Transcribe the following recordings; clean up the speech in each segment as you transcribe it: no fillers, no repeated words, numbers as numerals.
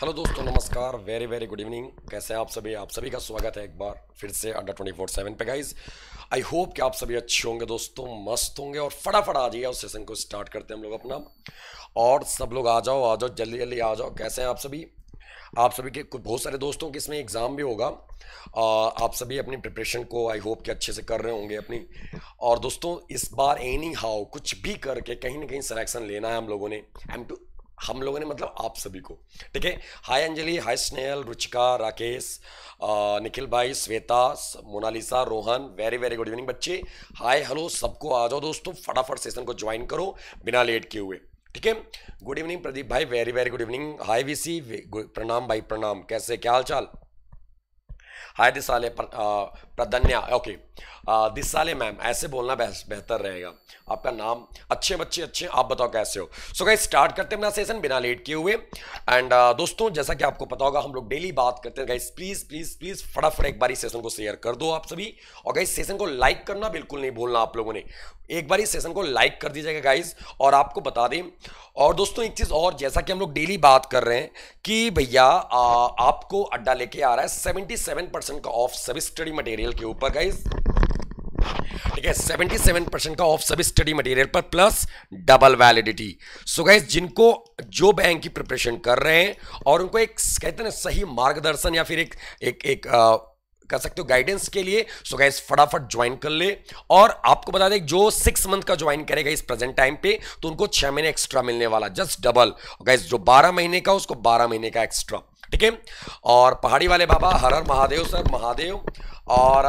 Hello दोस्तों नमस्कार, very very good evening. कैसे हैं आप सभी? आप सभी का स्वागत है एक बार फिर से अड्डा 247 पे। गाइज आई होप कि आप सभी अच्छे होंगे दोस्तों, मस्त होंगे और फटाफट आ जाइए, उस सेशन को स्टार्ट करते हैं हम लोग अपना। और सब लोग आ जाओ, जल्दी जल्दी आ जाओ। कैसे हैं आप सभी? आप सभी के कुछ बहुत सारे दोस्तों के इसमें एग्ज़ाम भी होगा। आप सभी अपनी प्रिपरेशन को आई होप कि अच्छे से कर रहे होंगे अपनी। और दोस्तों इस बार एनी हाउ कुछ भी करके कहीं ना कहीं सिलेक्शन लेना है हम लोगों ने, हम लोगों ने मतलब आप सभी को, ठीक है। हाय अंजलि, हाय स्नेहल, रुचिका, राकेश, निखिल भाई, Shweta, Monalisa, Rohan, very very good evening बच्चे। हाय हेलो सबको, आ जाओ दोस्तों, फटाफट सेशन को ज्वाइन करो बिना लेट किए हुए, ठीक है। गुड इवनिंग प्रदीप भाई, very very good evening. Hi VC, प्रणाम भाई, प्रणाम। कैसे, क्या हाल चाल? हाय दिसाले, प्रदन्या, ओके दिसाले मैम, ऐसे बोलना बेहतर रहेगा आपका नाम। अच्छे बच्चे, अच्छे, आप बताओ कैसे हो? सो गाइस स्टार्ट करते हैं अपना सेशन बिना लेट किए हुए। एंड दोस्तों जैसा कि आपको पता होगा हम लोग डेली बात करते हैं। गाइस प्लीज़ प्लीज़ प्लीज़ फटाफट एक बार इस सेशन को शेयर कर दो आप सभी। और गाइस सेशन को लाइक करना बिल्कुल नहीं भूलना आप लोगों ने, एक बार इस सेशन को लाइक कर दीजिएगा गाइज। और आपको बता दें, और दोस्तों एक चीज़ और, जैसा कि हम लोग डेली बात कर रहे हैं कि भैया आपको अड्डा लेके आ रहा है 77% का ऑफ सभी स्टडी मटेरियल के ऊपर गाइज, ठीक है। 77% का ऑफ सभी स्टडी मटेरियल पर plus double validity. So guys जिनको जो बैंक की प्रिपरेशन कर रहे हैं और उनको एक कहते हैं सही मार्गदर्शन या फिर एक कर सकते हो गाइडेंस के लिए, सो गाइस फटाफट ज्वाइन कर ले। और आपको बता दें जो 6 मंथ का ज्वाइन करेगा इस प्रेजेंट टाइम पे तो उनको 6 महीने एक्स्ट्रा मिलने वाला, जस्ट डबल। गाइस जो 12 महीने का उसको 12 महीने का एक्स्ट्रा, ठीक है। और पहाड़ी वाले बाबा, हर हर महादेव सर, महादेव। और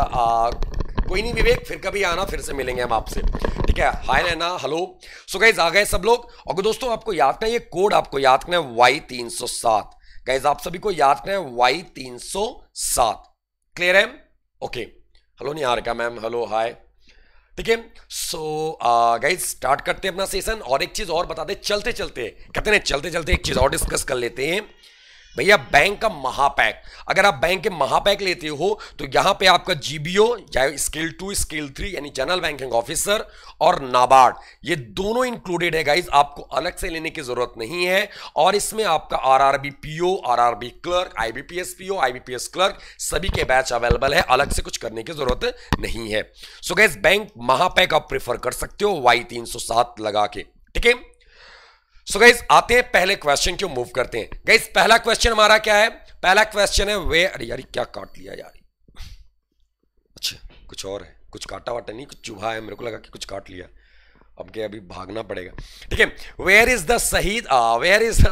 कोई नहीं विवेक, फिर कभी आना, फिर से मिलेंगे हम आपसे, ठीक है। हाय नैना, हेलो। सो गाइस आ गए सब लोग। और दोस्तों आपको याद करना है ये कोड, आपको याद करना है Y307। गाइज आप सभी को याद करना है Y307, क्लियर है? Okay, hello Niharika ma'am, hello, hi, ठीक है। सो गाइज स्टार्ट करते हैं अपना सेशन। और एक चीज़ और बता दें, चलते चलते एक चीज़ और डिस्कस कर लेते हैं भैया, बैंक का महापैक। अगर आप बैंक के महापैक लेते हो तो यहाँ पे आपका GBO चाहे स्किल 2 स्किल 3 यानी जनरल बैंकिंग ऑफिसर और नाबार्ड, ये दोनों इंक्लूडेड है गाइज, आपको अलग से लेने की जरूरत नहीं है। और इसमें आपका RRBPO, RRB clerk, IBPS PO, IBPS clerk सभी के बैच अवेलेबल है, अलग से कुछ करने की जरूरत नहीं है। सो गाइज बैंक महापैक आप प्रिफर कर सकते हो Y307 लगा के, ठीक है। सो गाइज आते हैं पहले क्वेश्चन क्यों, मूव करते हैं गाइज। पहला क्वेश्चन हमारा क्या है? पहला क्वेश्चन है वे, अरे यार क्या काट लिया यार, अच्छा कुछ और है, कुछ काटा वाटा नहीं, कुछ चुभा है, मेरे को लगा कि कुछ काट लिया। अब क्या, अभी भागना पड़ेगा, ठीक है। Where is the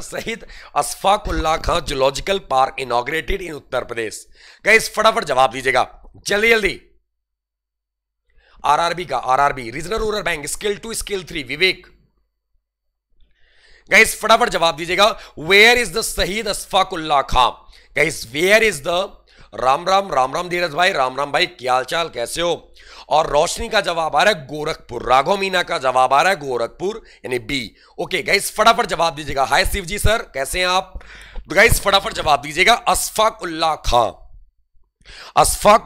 Shaheed Ashfaq Ullah Khan zoological park inaugurated in Uttar Pradesh? Guys फटाफट जवाब दीजिएगा जल्दी जल्दी। RRB का, RRB regional rural bank, skill 2 skill 3 Vivek. Guys फटाफट जवाब दीजिएगा। Where is the Shaheed Ashfaq Ullah Khan? Guys where is the, Ram Ram Dheeraj भाई, राम भाई क्या हाल चाल, कैसे हो? और रोशनी का जवाब आ रहा है गोरखपुर, राघव मीना का जवाब आ रहा है गोरखपुर यानी B। ओके गाइस फटाफट जवाब दीजिएगा। हाय शिव जी सर, कैसे हैं आप? गाइस फटाफट जवाब दीजिएगा। Ashfaq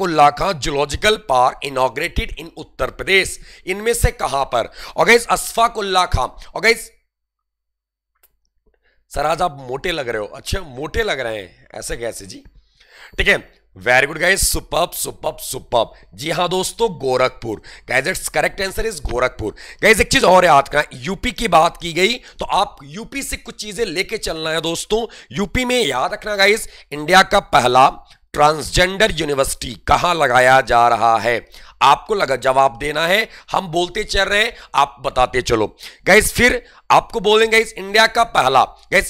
Ullah Khan zoological park inaugurated in Uttar Pradesh, इनमें से कहां पर? और गाइस अशफाक उल्लाह खान, और गाइस सर आज आप मोटे लग रहे हो, अच्छा मोटे लग रहे हैं, ऐसे कैसे जी, ठीक है। Very good guys, superb. जी हाँ दोस्तों Gorakhpur, guys correct answer is Gorakhpur. Guys एक चीज और याद करना, यूपी की बात की गई तो आप यूपी से कुछ चीजें लेके चलना है दोस्तों। यूपी में याद रखना गाइज, इंडिया का पहला ट्रांसजेंडर यूनिवर्सिटी कहां लगाया जा रहा है? आपको लगा जवाब देना है, हम बोलते चल रहे हैं आप बताते चलो गाइज, फिर आपको बोलेंगे गाइज।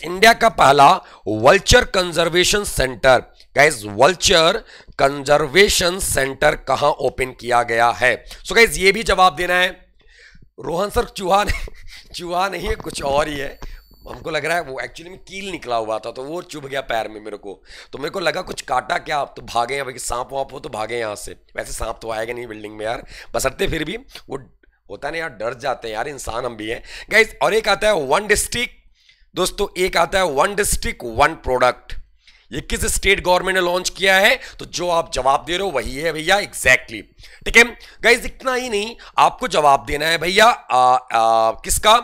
इंडिया का पहला vulture conservation centre, guys vulture conservation centre कहां ओपन किया गया है? सो गाइज ये भी जवाब देना है। रोहन सर चूहा नहीं है, कुछ और ही है, हमको लग रहा है वो एक्चुअली में कील निकला हुआ था तो वो चुभ गया पैर में, मेरे को लगा कुछ काटा क्या, आप तो भागे हैं भाई, सांप वाप हो तो भागे यहाँ से। वैसे सांप तो आएगा नहीं बिल्डिंग में यार, बसरते फिर भी वो होता नहीं यार, डर जाते हैं यार इंसान, हम भी हैं गाइज। और एक आता है वन डिस्ट्रिक्ट वन प्रोडक्ट, ये किस स्टेट गवर्नमेंट ने लॉन्च किया है? तो जो आप जवाब दे रहे हो वही है भैया, एग्जैक्टली, ठीक है गाइज। इतना ही नहीं, आपको जवाब देना है भैया किसका,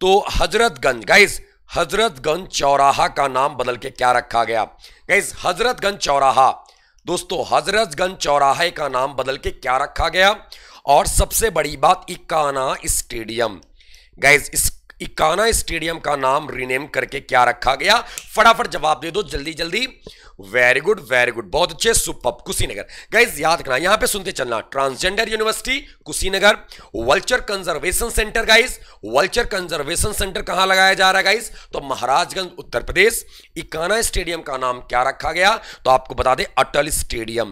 तो हजरतगंज गाइज, हजरतगंज चौराहा का नाम बदल के क्या रखा गया? गाइस हजरतगंज चौराहा, दोस्तों हजरतगंज चौराहे का नाम बदल के क्या रखा गया? और सबसे बड़ी बात इकाना स्टेडियम, गाइस इस इकाना स्टेडियम का नाम रीनेम करके क्या रखा गया? फटाफट जवाब दे दो जल्दी जल्दी। वेरी गुड वेरी गुड, बहुत अच्छे, सुपर्ब। कुशीनगर, गाइज याद रखना यहां पे सुनते चलना, transgender university Kushinagar, vulture conservation centre, guys vulture conservation centre कहां लगाया जा रहा है गाइज? तो महाराजगंज उत्तर प्रदेश। इकाना स्टेडियम का नाम क्या रखा गया? तो आपको बता दें Atal stadium,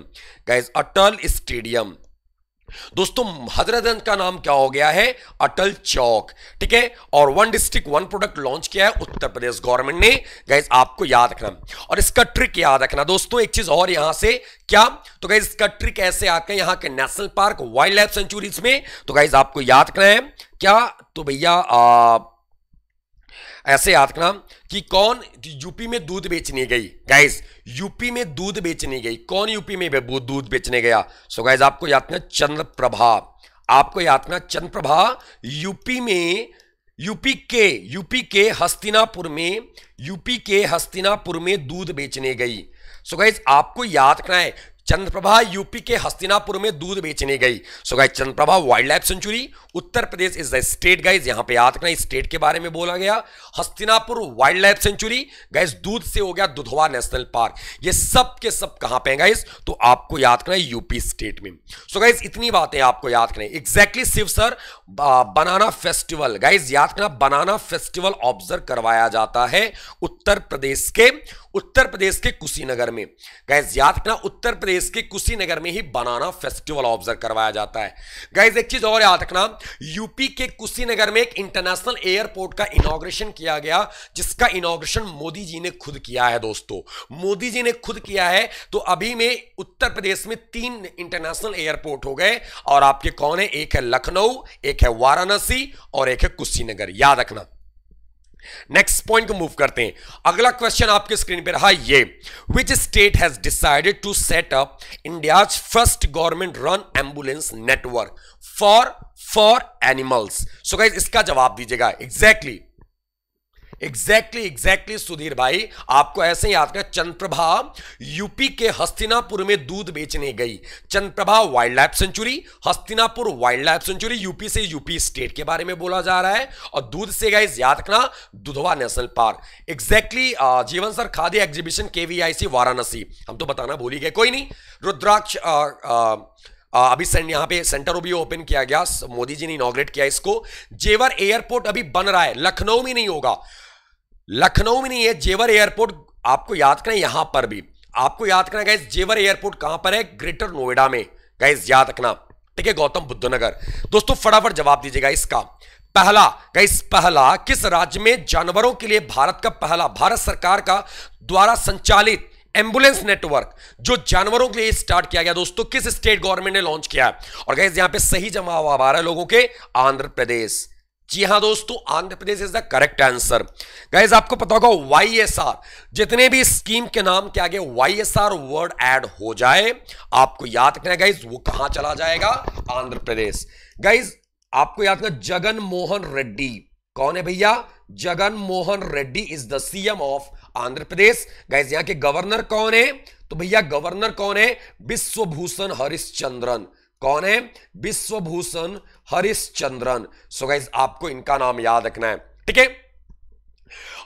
guys Atal stadium. दोस्तों हजरतगंज का नाम क्या हो गया है? अटल चौक, ठीक है। और one district one product launch किया है उत्तर प्रदेश गवर्नमेंट ने, गाइस आपको याद रखना। और इसका ट्रिक याद रखना दोस्तों, एक चीज और यहां से क्या, तो गाइस इसका ट्रिक ऐसे आके यहां के national park wildlife sanctuaries में, तो गाइस आपको याद रखना है क्या, तो भैया ऐसे याद रखना कि कौन यूपी में दूध बेचने गई, गाइस यूपी में दूध बेचने गई, कौन यूपी में दूध बेचने गया? सो गाइस आपको याद रखना चंद्रप्रभा, आपको याद रखना चंद्रप्रभा यूपी में, यूपी के हस्तिनापुर में, दूध बेचने गई। सो गाइस आपको याद रखना है चंद्रप्रभा यूपी के हस्तिनापुर में दूध बेचने गई। So guys Chandraprabha wildlife sanctuary Uttar Pradesh is the state, guys यहां पे याद रखना इस स्टेट के बारे में बोला गया। Hastinapur wildlife sanctuary, guys दूध से हो गया दुधवा नेशनल पार्क। ये सब के सब कहां पे है गाइज? तो आपको याद रखना यूपी स्टेट में। सो गाइज इतनी बातें आपको याद रखना। Exactly Shiv sir, banana festival, guys याद रखना बनाना फेस्टिवल ऑब्जर्व करवाया जाता है उत्तर प्रदेश के कुशीनगर में। गाइज याद रखना उत्तर प्रदेश के कुशीनगर में ही बनाना फेस्टिवल ऑब्जर्व करवाया जाता है। गाइज एक चीज और याद रखना, यूपी के कुशीनगर में एक इंटरनेशनल एयरपोर्ट का इनॉग्रेशन किया गया, जिसका इनॉग्रेशन मोदी जी ने खुद किया है। दोस्तों मोदी जी ने खुद किया है। तो अभी में उत्तर प्रदेश में 3 इंटरनेशनल एयरपोर्ट हो गए, और आपके कौन है, एक है लखनऊ, एक है वाराणसी और एक है कुशीनगर, याद रखना। नेक्स्ट पॉइंट को मूव करते हैं। अगला क्वेश्चन आपके स्क्रीन पे रहा ये, which state has decided to set up India's first government run ambulance network for animals? So guys इसका जवाब दीजिएगा। एग्जैक्टली सुधीर भाई, आपको ऐसे याद रखना चंद्रप्रभा यूपी के हस्तिनापुर में दूध बेचने गई। Chandraprabha wildlife sanctuary, Hastinapur wildlife sanctuary, UP से यूपी स्टेट के बारे में बोला जा रहा है, और दूध से गाइस याद रखना Dudhwa national park. Exactly Jeevan sir, khadi exhibition KVIC Varanasi, हम तो बताना भूल ही गए, कोई नहीं। रुद्राक्ष अभी यहाँ पे सेंटर भी ओपन किया गया, मोदी जी ने इनॉग्रेट किया इसको। जेवर एयरपोर्ट अभी बन रहा है, लखनऊ में नहीं होगा, लखनऊ में नहीं है जेवर एयरपोर्ट, आपको याद रखना। यहां पर भी आपको याद रखना गाइस, जेवर एयरपोर्ट कहां पर है? ग्रेटर नोएडा में, गाइस याद रखना, ठीक है, गौतम बुद्ध नगर। दोस्तों फटाफट जवाब दीजिएगा इसका। पहला गाइस, पहला किस राज्य में जानवरों के लिए भारत का पहला भारत सरकार का द्वारा संचालित एम्बुलेंस नेटवर्क जो जानवरों के लिए स्टार्ट किया गया दोस्तों, किस स्टेट गवर्नमेंट ने लॉन्च किया है? और गाइस यहां पे सही जवाब आ रहा है लोगों के, आंध्र प्रदेश। जी हां दोस्तों, Andhra Pradesh is the correct answer. Guys आपको पता होगा YSR, जितने भी स्कीम के नाम के आगे YSR वर्ड ऐड हो जाए आपको याद रखना गाइस, वो कहां चला जाएगा? आंध्र प्रदेश। गाइस आपको याद रखना जगनमोहन रेड्डी, कौन है भैया? Jaganmohan Reddy is the CM of Andhra Pradesh. Guys यहां के गवर्नर कौन है? तो भैया गवर्नर कौन है? विश्वभूषण हरिश्चंद्रन, कौन है? विश्वभूषण हरिश्चंद्रन। सो गाइस आपको इनका नाम याद रखना है, ठीक है।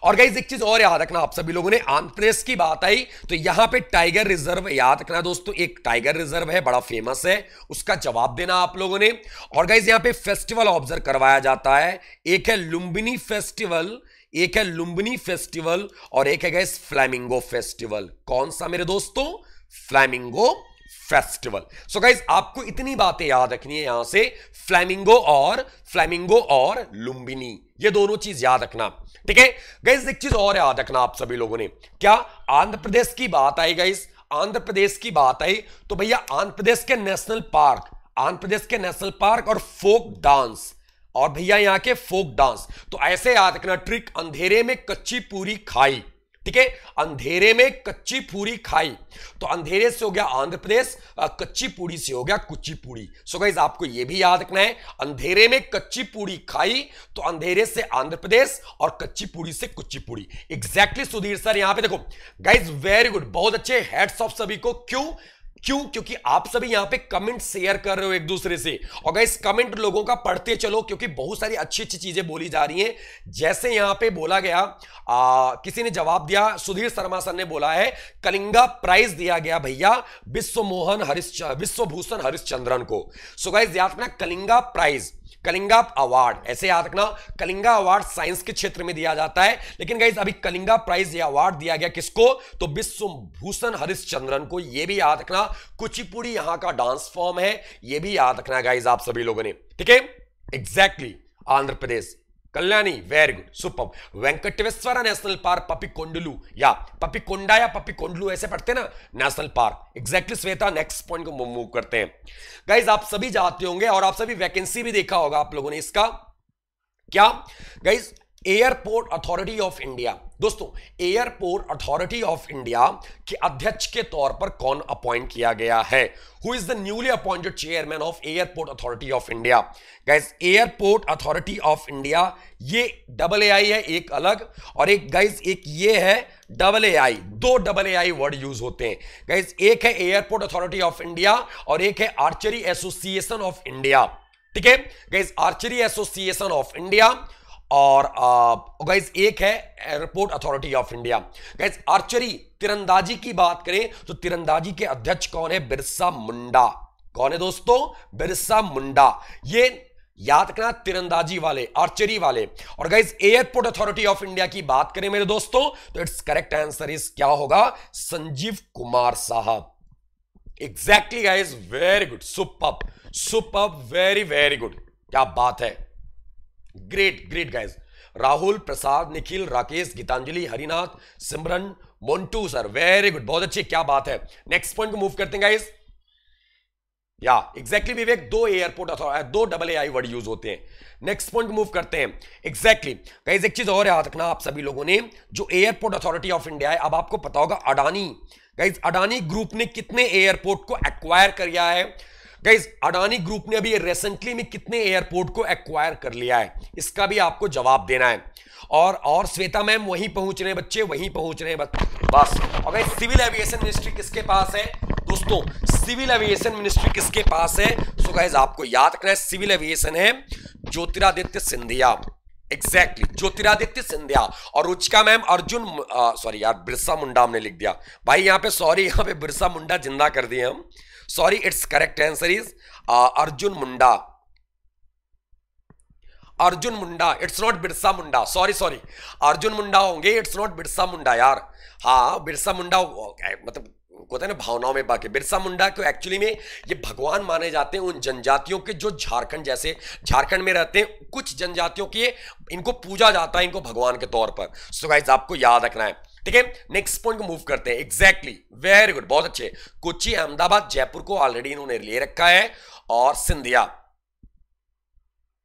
और गाइस एक चीज और याद रखना, आप सभी लोगों ने आंध्र प्रदेश की बात आई तो यहां पे टाइगर रिजर्व याद रखना दोस्तों, एक टाइगर रिजर्व है बड़ा फेमस है, उसका जवाब देना आप लोगों ने। और गाइस यहां पे फेस्टिवल ऑब्जर्व करवाया जाता है, एक है लुम्बिनी फेस्टिवल, और एक है गाइस फ्लैमिंगो फेस्टिवल, कौन सा मेरे दोस्तों? Flamingo festival. सो गाइज आपको इतनी बातें याद रखनी है यहां से, फ्लैमिंगो और लुम्बिनी, ये दोनों चीज याद रखना, ठीक है। गाइज एक चीज और याद रखना आप सभी लोगों ने, क्या आंध्र प्रदेश की बात आई गाइज, आंध्र प्रदेश की बात आई तो भैया आंध्र प्रदेश के नेशनल पार्क, और फोक डांस, और भैया यहां के फोक डांस। तो ऐसे याद रखना ट्रिक, अंधेरे में कच्ची पूरी खाई, ठीक है, अंधेरे में कच्ची पूरी खाई, तो अंधेरे से हो गया आंध्र प्रदेश, कच्ची पूरी से हो गया कुच्ची पूरी। सो गाइस आपको यह भी याद रखना है, अंधेरे में कच्ची पूरी खाई तो अंधेरे से आंध्र प्रदेश और कच्ची पूरी से कुच्ची पूरी। एग्जैक्टली सुधीर सर, यहां पे देखो गाइस वेरी गुड, बहुत अच्छे, हेड्स ऑफ सभी को। क्यों? क्योंकि आप सभी यहां पे कमेंट शेयर कर रहे हो एक दूसरे से, और गाइस कमेंट लोगों का पढ़ते चलो क्योंकि बहुत सारी अच्छी अच्छी चीजें बोली जा रही हैं। जैसे यहां पे बोला गया, किसी ने जवाब दिया, सुधीर शर्मा सर ने बोला है कलिंगा प्राइज दिया गया भैया विश्वभूषण हरिश्चंद्रन को। सो गाइस याद रखना कलिंगा प्राइज, कलिंगा अवार्ड ऐसे याद रखना, कलिंगा अवार्ड साइंस के क्षेत्र में दिया जाता है, लेकिन गाइस अभी कलिंगा प्राइज या अवार्ड दिया गया किसको, तो विश्वभूषण हरिश्चंद्रन को। यह भी याद रखना, कुचिपुड़ी यहां का डांस फॉर्म है, यह भी याद रखना गाइस आप सभी लोगों ने। ठीक है, exactly Andhra Pradesh, Kalyani, very good, super. Venkateswara national park Papikondalu या पपिकोंडा या पपिकोंडलू ऐसे पढ़ते ना national park. Exactly Shweta, next point को मूव करते हैं। गाइज आप सभी जानते होंगे और आप सभी वैकेंसी भी देखा होगा आप लोगों ने इसका, क्या guys, airport authority of India. दोस्तों एयरपोर्ट अथॉरिटी ऑफ इंडिया के अध्यक्ष के तौर पर कौन अपॉइंट किया गया है, who is the newly appointed chairman of airport authority of India. Guys airport authority of India ये AA है एक अलग, और एक गाइस एक ये है AA, दो AA वर्ड यूज होते हैं गाइस, एक है एयरपोर्ट अथॉरिटी ऑफ इंडिया और एक है आर्चरी एसोसिएशन ऑफ इंडिया। ठीक है guys, archery association of India और गाइज एक है airport authority of India. Guys archery तिरंदाजी की बात करें तो तिरंदाजी के अध्यक्ष कौन है, बिरसा मुंडा। कौन है दोस्तों, बिरसा मुंडा। ये याद रखना तिरंदाजी वाले, आर्चरी वाले। और guys airport authority of India की बात करें मेरे दोस्तों तो इट्स करेक्ट आंसर इज क्या होगा, संजीव कुमार साहब। Exactly guys very good, superb superb, very very good, क्या बात है, great great guys. Rahul, Prasad, Nikhil, Rakesh, Geetanjali, Harinath, Simran, Montu sir, very good, बहुत अच्छी, क्या बात है। नेक्स्ट पॉइंट को मूव करते हैं गाइज, या एग्जैक्टली विवेक, दो एयरपोर्ट अथॉरिटी, दो AA वर्ड यूज होते हैं। नेक्स्ट पॉइंट मूव करते हैं। एग्जैक्टली गाइज एक चीज और याद रखना आप सभी लोगों ने, जो एयरपोर्ट अथॉरिटी ऑफ इंडिया है, अब आपको पता होगा अडानी, गाइज अडानी ग्रुप ने कितने एयरपोर्ट को एक्वायर किया है। गाइज अडानी ग्रुप ने अभी रिसेंटली में कितने एयरपोर्ट को एक्वायर कर लिया है, इसका भी आपको जवाब देना है। और श्वेता मैम वहीं पहुंच रहे हैं बच्चे, वहीं पहुंच रहे हैं बस। और गाइज सिविल एविएशन मिनिस्ट्री किसके पास है दोस्तों, सिविल एविएशन मिनिस्ट्री किसके पास है। सो गाइज आपको याद रखना है सिविल एविएशन है ज्योतिरादित्य सिंधिया। एग्जैक्टली ज्योतिरादित्य सिंधिया। और रुचिका मैम अर्जुन, सॉरी यार बिरसा मुंडा हमने लिख दिया भाई यहाँ पे, सॉरी यहाँ पे बिरसा मुंडा जिंदा कर दिए हम, sorry. It's correct answer is Arjun Munda, Arjun Munda, it's not Birsa Munda, sorry sorry, Arjun Munda होंगे, इट्स नॉट बिरसा मुंडा यार। हाँ बिरसा मुंडा मतलब होता है ना भावनाओं में, बाकी बिरसा मुंडा को एक्चुअली में ये भगवान माने जाते हैं उन जनजातियों के जो झारखंड, जैसे झारखंड में रहते हैं कुछ जनजातियों के, इनको पूजा जाता है इनको भगवान के तौर पर। सो गाइस आपको याद रखना है। ठीक है, नेक्स्ट पॉइंट को मूव करते हैं। एग्जैक्टली वेरी गुड, बहुत अच्छे। कोची, अहमदाबाद, जयपुर को ऑलरेडी इन्होंने ले रखा है और सिंधिया।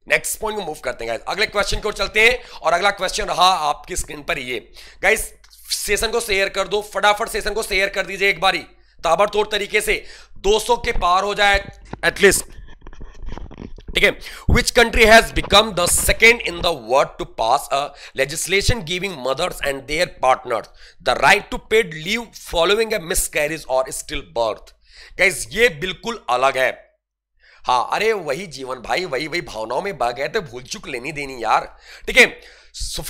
नेक्स्ट पॉइंट को मूव करते हैं गाइस, अगले क्वेश्चन को चलते हैं। और अगला क्वेश्चन रहा आपकी स्क्रीन पर ये। गाइस सेशन को शेयर कर दो, फटाफट सेशन को शेयर कर दीजिए एक बारी ताबड़तोड़ तरीके से, 200 के पार हो जाए एटलीस्ट। ठीक है, which country has become the second in the world to pass a legislation giving mothers and their partners the right to paid leave following a miscarriage और स्टिल बर्थ। गाइस ये बिल्कुल अलग है। हाँ अरे वही जीवन भाई, वही भावनाओं में बह गए थे, भूल चुक लेनी देनी यार। ठीक है,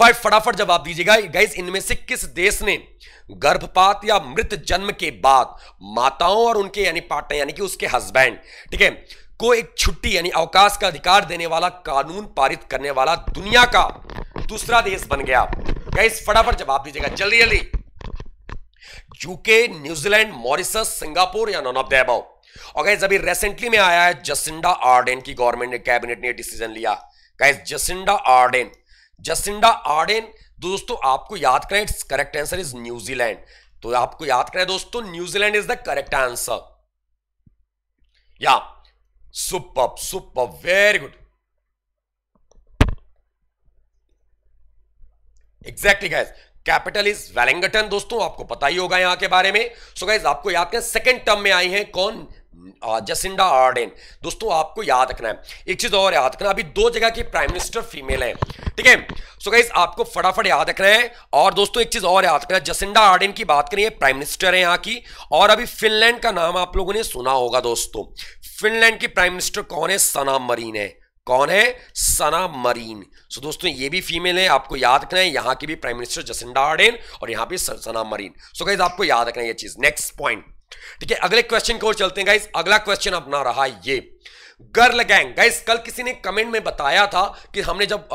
फटाफट जवाब दीजिएगा गाइस, इनमें से किस देश ने गर्भपात या मृत जन्म के बाद माताओं और उनके यानी पार्टनर यानी कि उसके हस्बैंड, ठीक है, को एक छुट्टी यानी अवकाश का अधिकार देने वाला कानून पारित करने वाला दुनिया का दूसरा देश बन गया। गाइस फटाफट जवाब दीजिएगा जल्दी जल्दी। यूके, न्यूजीलैंड, मॉरिशस, सिंगापुर या नॉन ऑफ द अबव। और गाइस अभी रिसेंटली में आया है जसिंडा आर्डेन की गवर्नमेंट ने, कैबिनेट ने डिसीजन लिया। गाइस जसिंडा आर्डेन दोस्तों आपको याद करें, it's correct answer is New Zealand. तो आपको याद करें दोस्तों New Zealand is the correct answer. या super super, very good, exactly guys capital is Wellington. दोस्तों आपको पता ही होगा यहां के बारे में। सो गाइस आपको याद करना, सेकंड टर्म में आई हैं कौन, जसिंडा आर्डेन। दोस्तों आपको याद रखना है एक चीज और याद रखना, अभी दो जगह की प्राइम मिनिस्टर फीमेल हैं, ठीक है। सो गाइस आपको फटाफट याद रखना है। और दोस्तों एक चीज और याद रखना, जसिंडा आर्डेन की बात करें प्राइम मिनिस्टर है यहाँ की। और अभी फिनलैंड का नाम आप लोगों ने सुना होगा दोस्तों, फिनलैंड की प्राइम मिनिस्टर कौन है, सना मरीन है। कौन है, सना मरीन। सो दोस्तों ये भी फीमेल है, आपको याद रखना है। यहाँ की भी प्राइम मिनिस्टर जसिंडा आर्डेन और यहाँ पे सना मरीन। सो गाइज आपको याद रखना है ये चीज। नेक्स्ट पॉइंट, ठीक है, अगले क्वेश्चन की ओर चलते हैं गाइज। अगला क्वेश्चन अपना रहा ये गर्ल गैंग। गाइज कल किसी ने कमेंट में बताया था कि हमने जब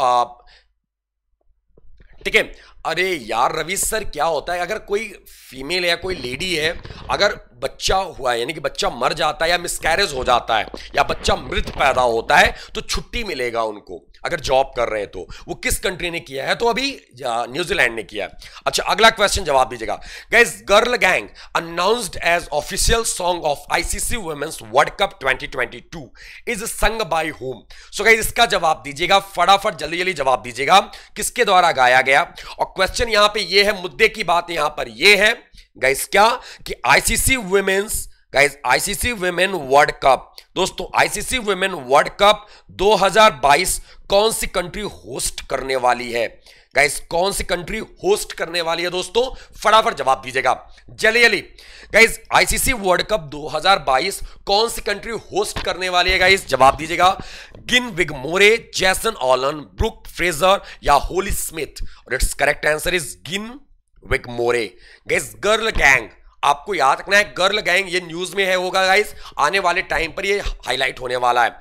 ठीक है, अरे यार रवि सर क्या होता है, अगर कोई फीमेल है या कोई लेडी है, अगर बच्चा हुआ है यानी कि बच्चा मर जाता है या मिसकैरेज हो जाता है या बच्चा मृत पैदा होता है तो छुट्टी मिलेगा उनको, अगर जॉब कर रहे हैं तो। वो किस कंट्री ने किया है, तो अभी न्यूजीलैंड ने किया है। अच्छा अगला क्वेश्चन जवाब दीजिएगा guys. Girl gang announced as official song of ICC women's world cup 2022 is sung by home. So guys इसका जवाब दीजिएगा फटाफट, जल्दी जल्दी जवाब दीजिएगा, किसके द्वारा गाया गया। और क्वेश्चन यहां पे ये है, मुद्दे की बात यहां पर ये है गाइस क्या, कि ICC women's, guys ICC women world cup, दोस्तों आईसीसी वुमेन वर्ल्ड कप 2022 कौन सी कंट्री होस्ट करने वाली है। गाइस कौन सी कंट्री होस्ट करने वाली है दोस्तों, फटाफट जवाब दीजिएगा जल्दी जल्दी। गाइस आईसीसी वर्ल्ड कप 2022 कौन सी कंट्री होस्ट करने वाली है, गाइस जवाब दीजिएगा। गिन विगमोरे, जैसन ऑलन, ब्रुक फ्रेजर या होली स्मिथ। और it's correct answer is Gin Wigmore. Guys girl gang आपको याद रखना है, गर्ल गैंग ये न्यूज में है होगा गाइस, आने वाले टाइम पर ये हाईलाइट होने वाला है।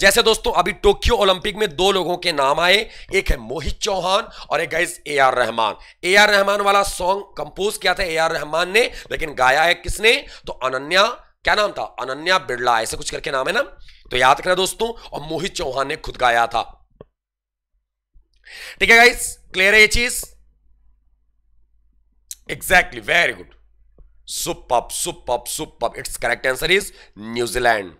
जैसे दोस्तों अभी टोक्यो ओलंपिक में दो लोगों के नाम आए, एक है मोहित चौहान और एक guys A R. Rahman. A R. Rahman वाला सॉन्ग कंपोज किया था ए.आर. रहमान ने, लेकिन गाया है किसने, तो अनन्या, क्या नाम था, अनन्या बिरला, ऐसे कुछ करके नाम है ना, तो याद रखना दोस्तों। और मोहित चौहान ने खुद गाया था, ठीक है गाइस, क्लियर है ये चीज। Exactly, very good, superb superb superb, it's correct answer is New Zealand,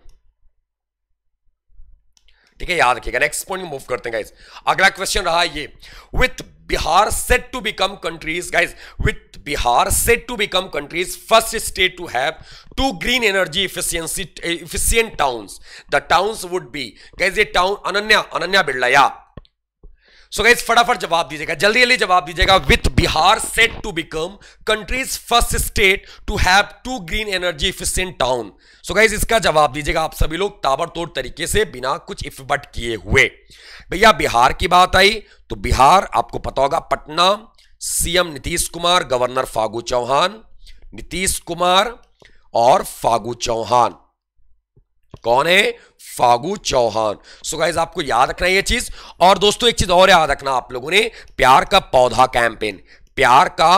ठीक है, याद रखिएगा। नेक्स्ट पॉइंट मूव करते हैं गाइस। अगला क्वेश्चन रहा ये, with Bihar set to become countries, guys with Bihar set to become countries first state to have 2 green energy efficient towns, the towns would be, guys ये टाउन अनन्या बिरला या। सो गाइस फटाफट जवाब दीजिएगा, जल्दी जल्दी जवाब दीजिएगा। With Bihar set to become countries first state to have 2 green energy efficient town. So guys इसका जवाब दीजिएगा आप सभी लोग ताबड़तोड़ तरीके से, बिना कुछ इफबट किए हुए। भैया बिहार की बात आई तो बिहार आपको पता होगा, पटना, सीएम नीतीश कुमार, गवर्नर फागू चौहान, नीतीश कुमार और फागू चौहान, कौन है, फागू चौहान। सो गाइस आपको याद रखना है ये चीज। और दोस्तों एक चीज और याद रखना आप लोगों ने, प्यार का पौधा कैंपेन, प्यार का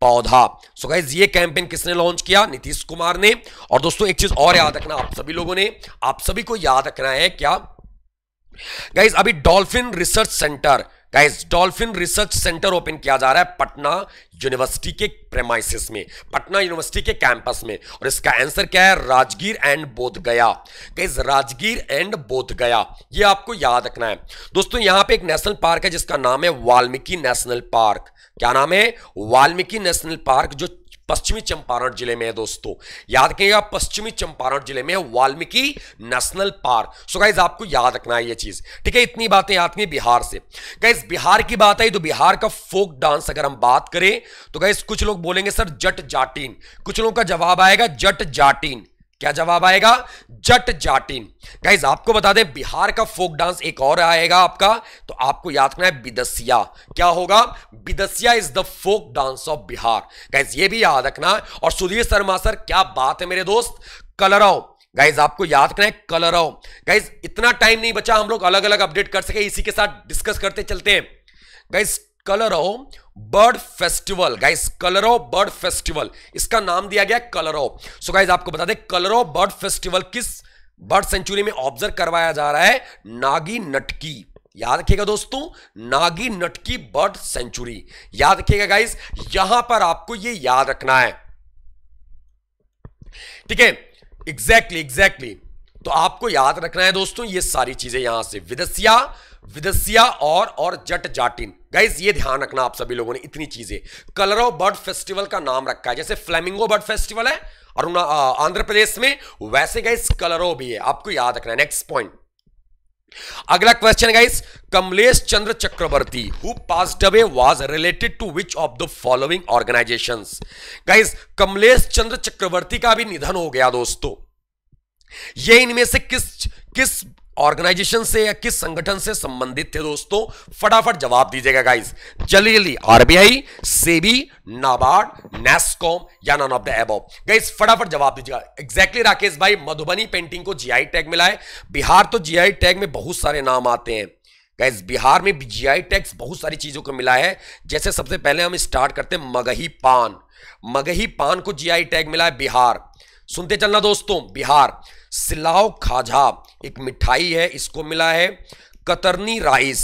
पौधा। सो गाइस ये कैंपेन किसने लॉन्च किया, नीतीश कुमार ने। और दोस्तों एक चीज और याद रखना आप सभी लोगों ने, आप सभी को याद रखना है क्या गाइस, अभी dolphin research centre, guys dolphin research centre open किया जा रहा है पटना यूनिवर्सिटी के प्रेमाइसिस में, पटना यूनिवर्सिटी के कैंपस में। और इसका आंसर क्या है, Rajgir and Bodhgaya, guys Rajgir and Bodhgaya, ये आपको याद रखना है। दोस्तों यहां पे एक नेशनल पार्क है जिसका नाम है वाल्मीकि नेशनल पार्क, क्या नाम है, वाल्मीकि नेशनल पार्क, जो पश्चिमी चंपारण जिले में है। दोस्तों याद रखिएगा, पश्चिमी चंपारण जिले में Valmiki national park. So guys आपको याद रखना है ये चीज, ठीक है। इतनी बातें याद रखनी बिहार से। गाइज बिहार की बात आई तो बिहार का फोक डांस अगर हम बात करें तो गाइज कुछ लोग बोलेंगे सर जट जाटिन, कुछ लोगों का जवाब आएगा जट जाटिन, क्या जवाब आएगा, जट जाटिन। गाइज आपको बता दें बिहार का फोक डांस एक और आएगा आपका, तो आपको याद रखना है विदसिया, क्या होगा, Bidesia is the folk dance of Bihar. Guys ये भी याद रखना। और सुधीर शर्मा सर क्या बात है मेरे दोस्त, कलरव, गाइज आपको याद रखना है कलरव। गाइज इतना टाइम नहीं बचा, हम लोग अलग अलग अपडेट कर सके, इसी के साथ डिस्कस करते चलते हैं। Guys Kalrav bird festival, guys Kalrav bird festival, इसका नाम दिया गया कलरव। सो गाइस आपको बता दें कलरव बर्ड फेस्टिवल किस बर्ड सेंचुरी में ऑब्जर्व करवाया जा रहा है, नागी नटकी, याद रखिएगा दोस्तों, नागी नटकी बर्ड सेंचुरी, याद रखिएगा। गाइस यहां पर आपको ये याद रखना है, ठीक है, एग्जैक्टली एग्जैक्टली, तो आपको याद रखना है दोस्तों ये सारी चीजें यहां से, विदसिया और जट जाटिन। गाइज ये ध्यान रखना आप सभी लोगों ने इतनी चीजें। कलरव बर्ड फेस्टिवल का नाम रखा है, जैसे फ्लेमिंगो बर्ड फेस्टिवल है और आंध्र प्रदेश में, वैसे गाइज कलरव भी है, आपको याद रखना है। नेक्स्ट पॉइंट, अगला question guys, Kamlesh Chandra Chakraborty who passed away was related to which of the following organisations. Guys Kamlesh Chandra चक्रवर्ती का भी निधन हो गया दोस्तों, ये इनमें से किस ऑर्गेनाइजेशन से या किस संगठन से संबंधित थे दोस्तों, फटाफट जवाब दीजिएगा गाइस जल्दी जल्दी। आरबीआई, सेबी, नाबार्ड, नेस्कॉम या none of the above. Guys फटाफट जवाब दीजिएगा। एग्जैक्टली राकेश भाई, मधुबनी पेंटिंग को जीआई टैग मिला है। बिहार तो जीआई टैग में बहुत सारे नाम आते हैं गाइस, बिहार में जीआई टैग बहुत सारी चीजों को मिला है। जैसे सबसे पहले हम स्टार्ट करते हैं मगही पान, मगही पान को जीआई टैग मिला है बिहार, सुनते चलना दोस्तों बिहार। सिलाव खाजा एक मिठाई है, इसको मिला है। Katarni rice,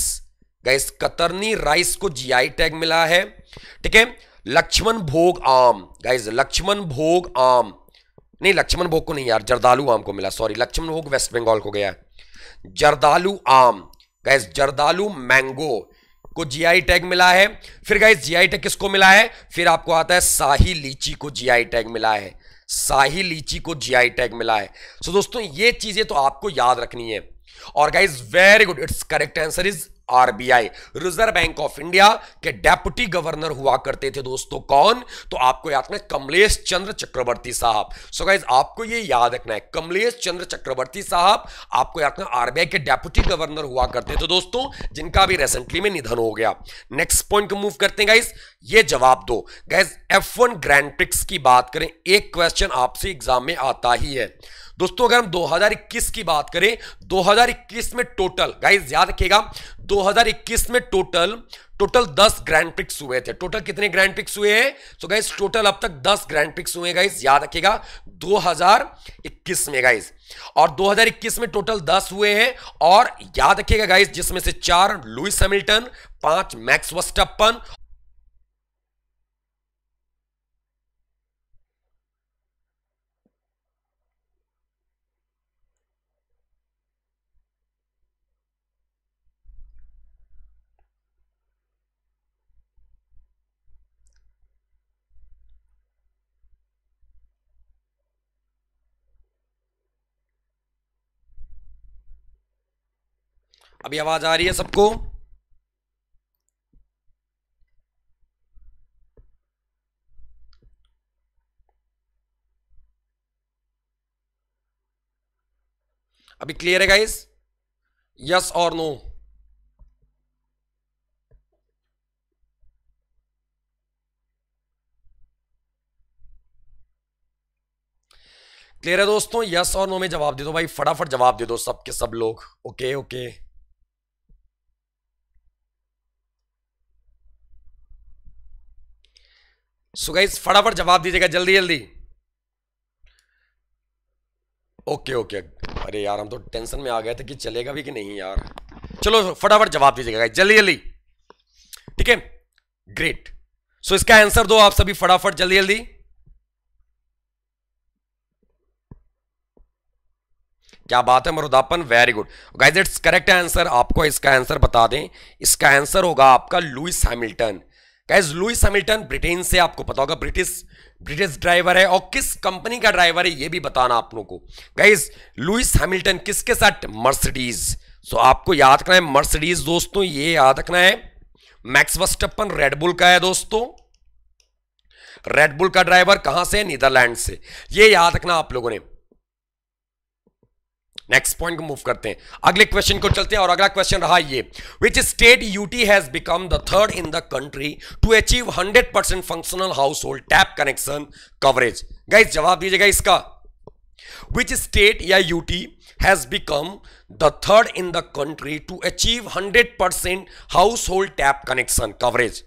guys Katarni rice को जीआई टैग मिला है, ठीक है। लक्ष्मण भोग आम, गैस लक्ष्मण भोग आम, नहीं लक्ष्मण भोग को नहीं यार, जर्दालू आम को मिला, सॉरी लक्ष्मण भोग वेस्ट बंगाल को गया। जर्दालू आम, गैस जर्दालू मैंगो को जीआई टैग मिला है। फिर गैस जीआई टैग किसको मिला है, फिर आपको आता है शाही लीची को जीआई टैग मिला है, शाही लीची को जीआई टैग मिला है। सो दोस्तों ये चीजें तो आपको याद रखनी है। और guys very good, it's correct answer is RBI, reserve bank of India के डेप्यूटी गवर्नर हुआ करते थे दोस्तों। कौन, तो आपको याद रखना है कमलेश चंद्र चक्रवर्ती साहब। सो गाइज आपको ये याद रखना है, कमलेश चंद्र चक्रवर्ती साहब आपको याद रखना आरबीआई के डेप्यूटी गवर्नर हुआ करते थे दोस्तों, जिनका भी रिसेंटली में निधन हो गया। नेक्स्ट पॉइंट को मूव करते हैं गाइज, ये जवाब दो गाइज। F1 ग्रैंड प्रिक्स की बात करें, एक क्वेश्चन आपसे एग्जाम में आता ही है दोस्तों। अगर हम 2021 की बात करें, 2021 में टोटल गाइज याद रखिएगा, 2021 में टोटल 10 ग्रैंड प्रिक्स हुए थे। टोटल कितने ग्रैंड प्रिक्स हुए हैं, तो गाइज टोटल अब तक 10 ग्रैंड प्रिक्स हुए गाइज, याद रखिएगा 2021 में गाइज। और 2021 में टोटल 10 हुए हैं और याद रखिएगा गाइज, जिसमें से 4 लुइस हैमिल्टन, 5 मैक्स वर्स्टैपन। अभी आवाज आ रही है सबको? अभी क्लियर है गाइस, यस और नो? क्लियर है दोस्तों, यस और नो में जवाब दे दो भाई, फटाफट जवाब दे दो सबके सब लोग। ओके ओके, सो गाइस फटाफट जवाब दीजिएगा जल्दी जल्दी। ओके ओके, अरे यार हम तो टेंशन में आ गए थे कि चलेगा भी कि नहीं यार। चलो फटाफट जवाब दीजिएगा गाइस जल्दी जल्दी, ठीक है ग्रेट। सो इसका आंसर दो आप सभी फटाफट जल्दी जल्दी। क्या बात है Marudappan, very good guys, it's correct answer. आपको इसका आंसर बता दें, इसका आंसर होगा आपका Lewis Hamilton. Guys Lewis Hamilton Britain से, आपको पता होगा ब्रिटिश ड्राइवर है, और किस कंपनी का ड्राइवर है ये भी बताना आप लोगों को। गाइस लुइस हैमिल्टन किसके साथ, मर्सिडीज। सो आपको याद रखना है मर्सिडीज दोस्तों, ये याद रखना है। मैक्स वर्स्टैपन रेडबुल का है दोस्तों, रेडबुल का ड्राइवर कहां से, नीदरलैंड से, ये याद रखना आप लोगों ने। नेक्स्ट पॉइंट को मूव करते हैं, अगले क्वेश्चन को चलते हैं। और अगला क्वेश्चन रहा ये, which state UT has become the third in the country to achieve 100% functional household tap connection coverage. Guys जवाब दीजिएगा इसका, विच स्टेट या UT has become the third in the country to achieve 100% household tap connection coverage.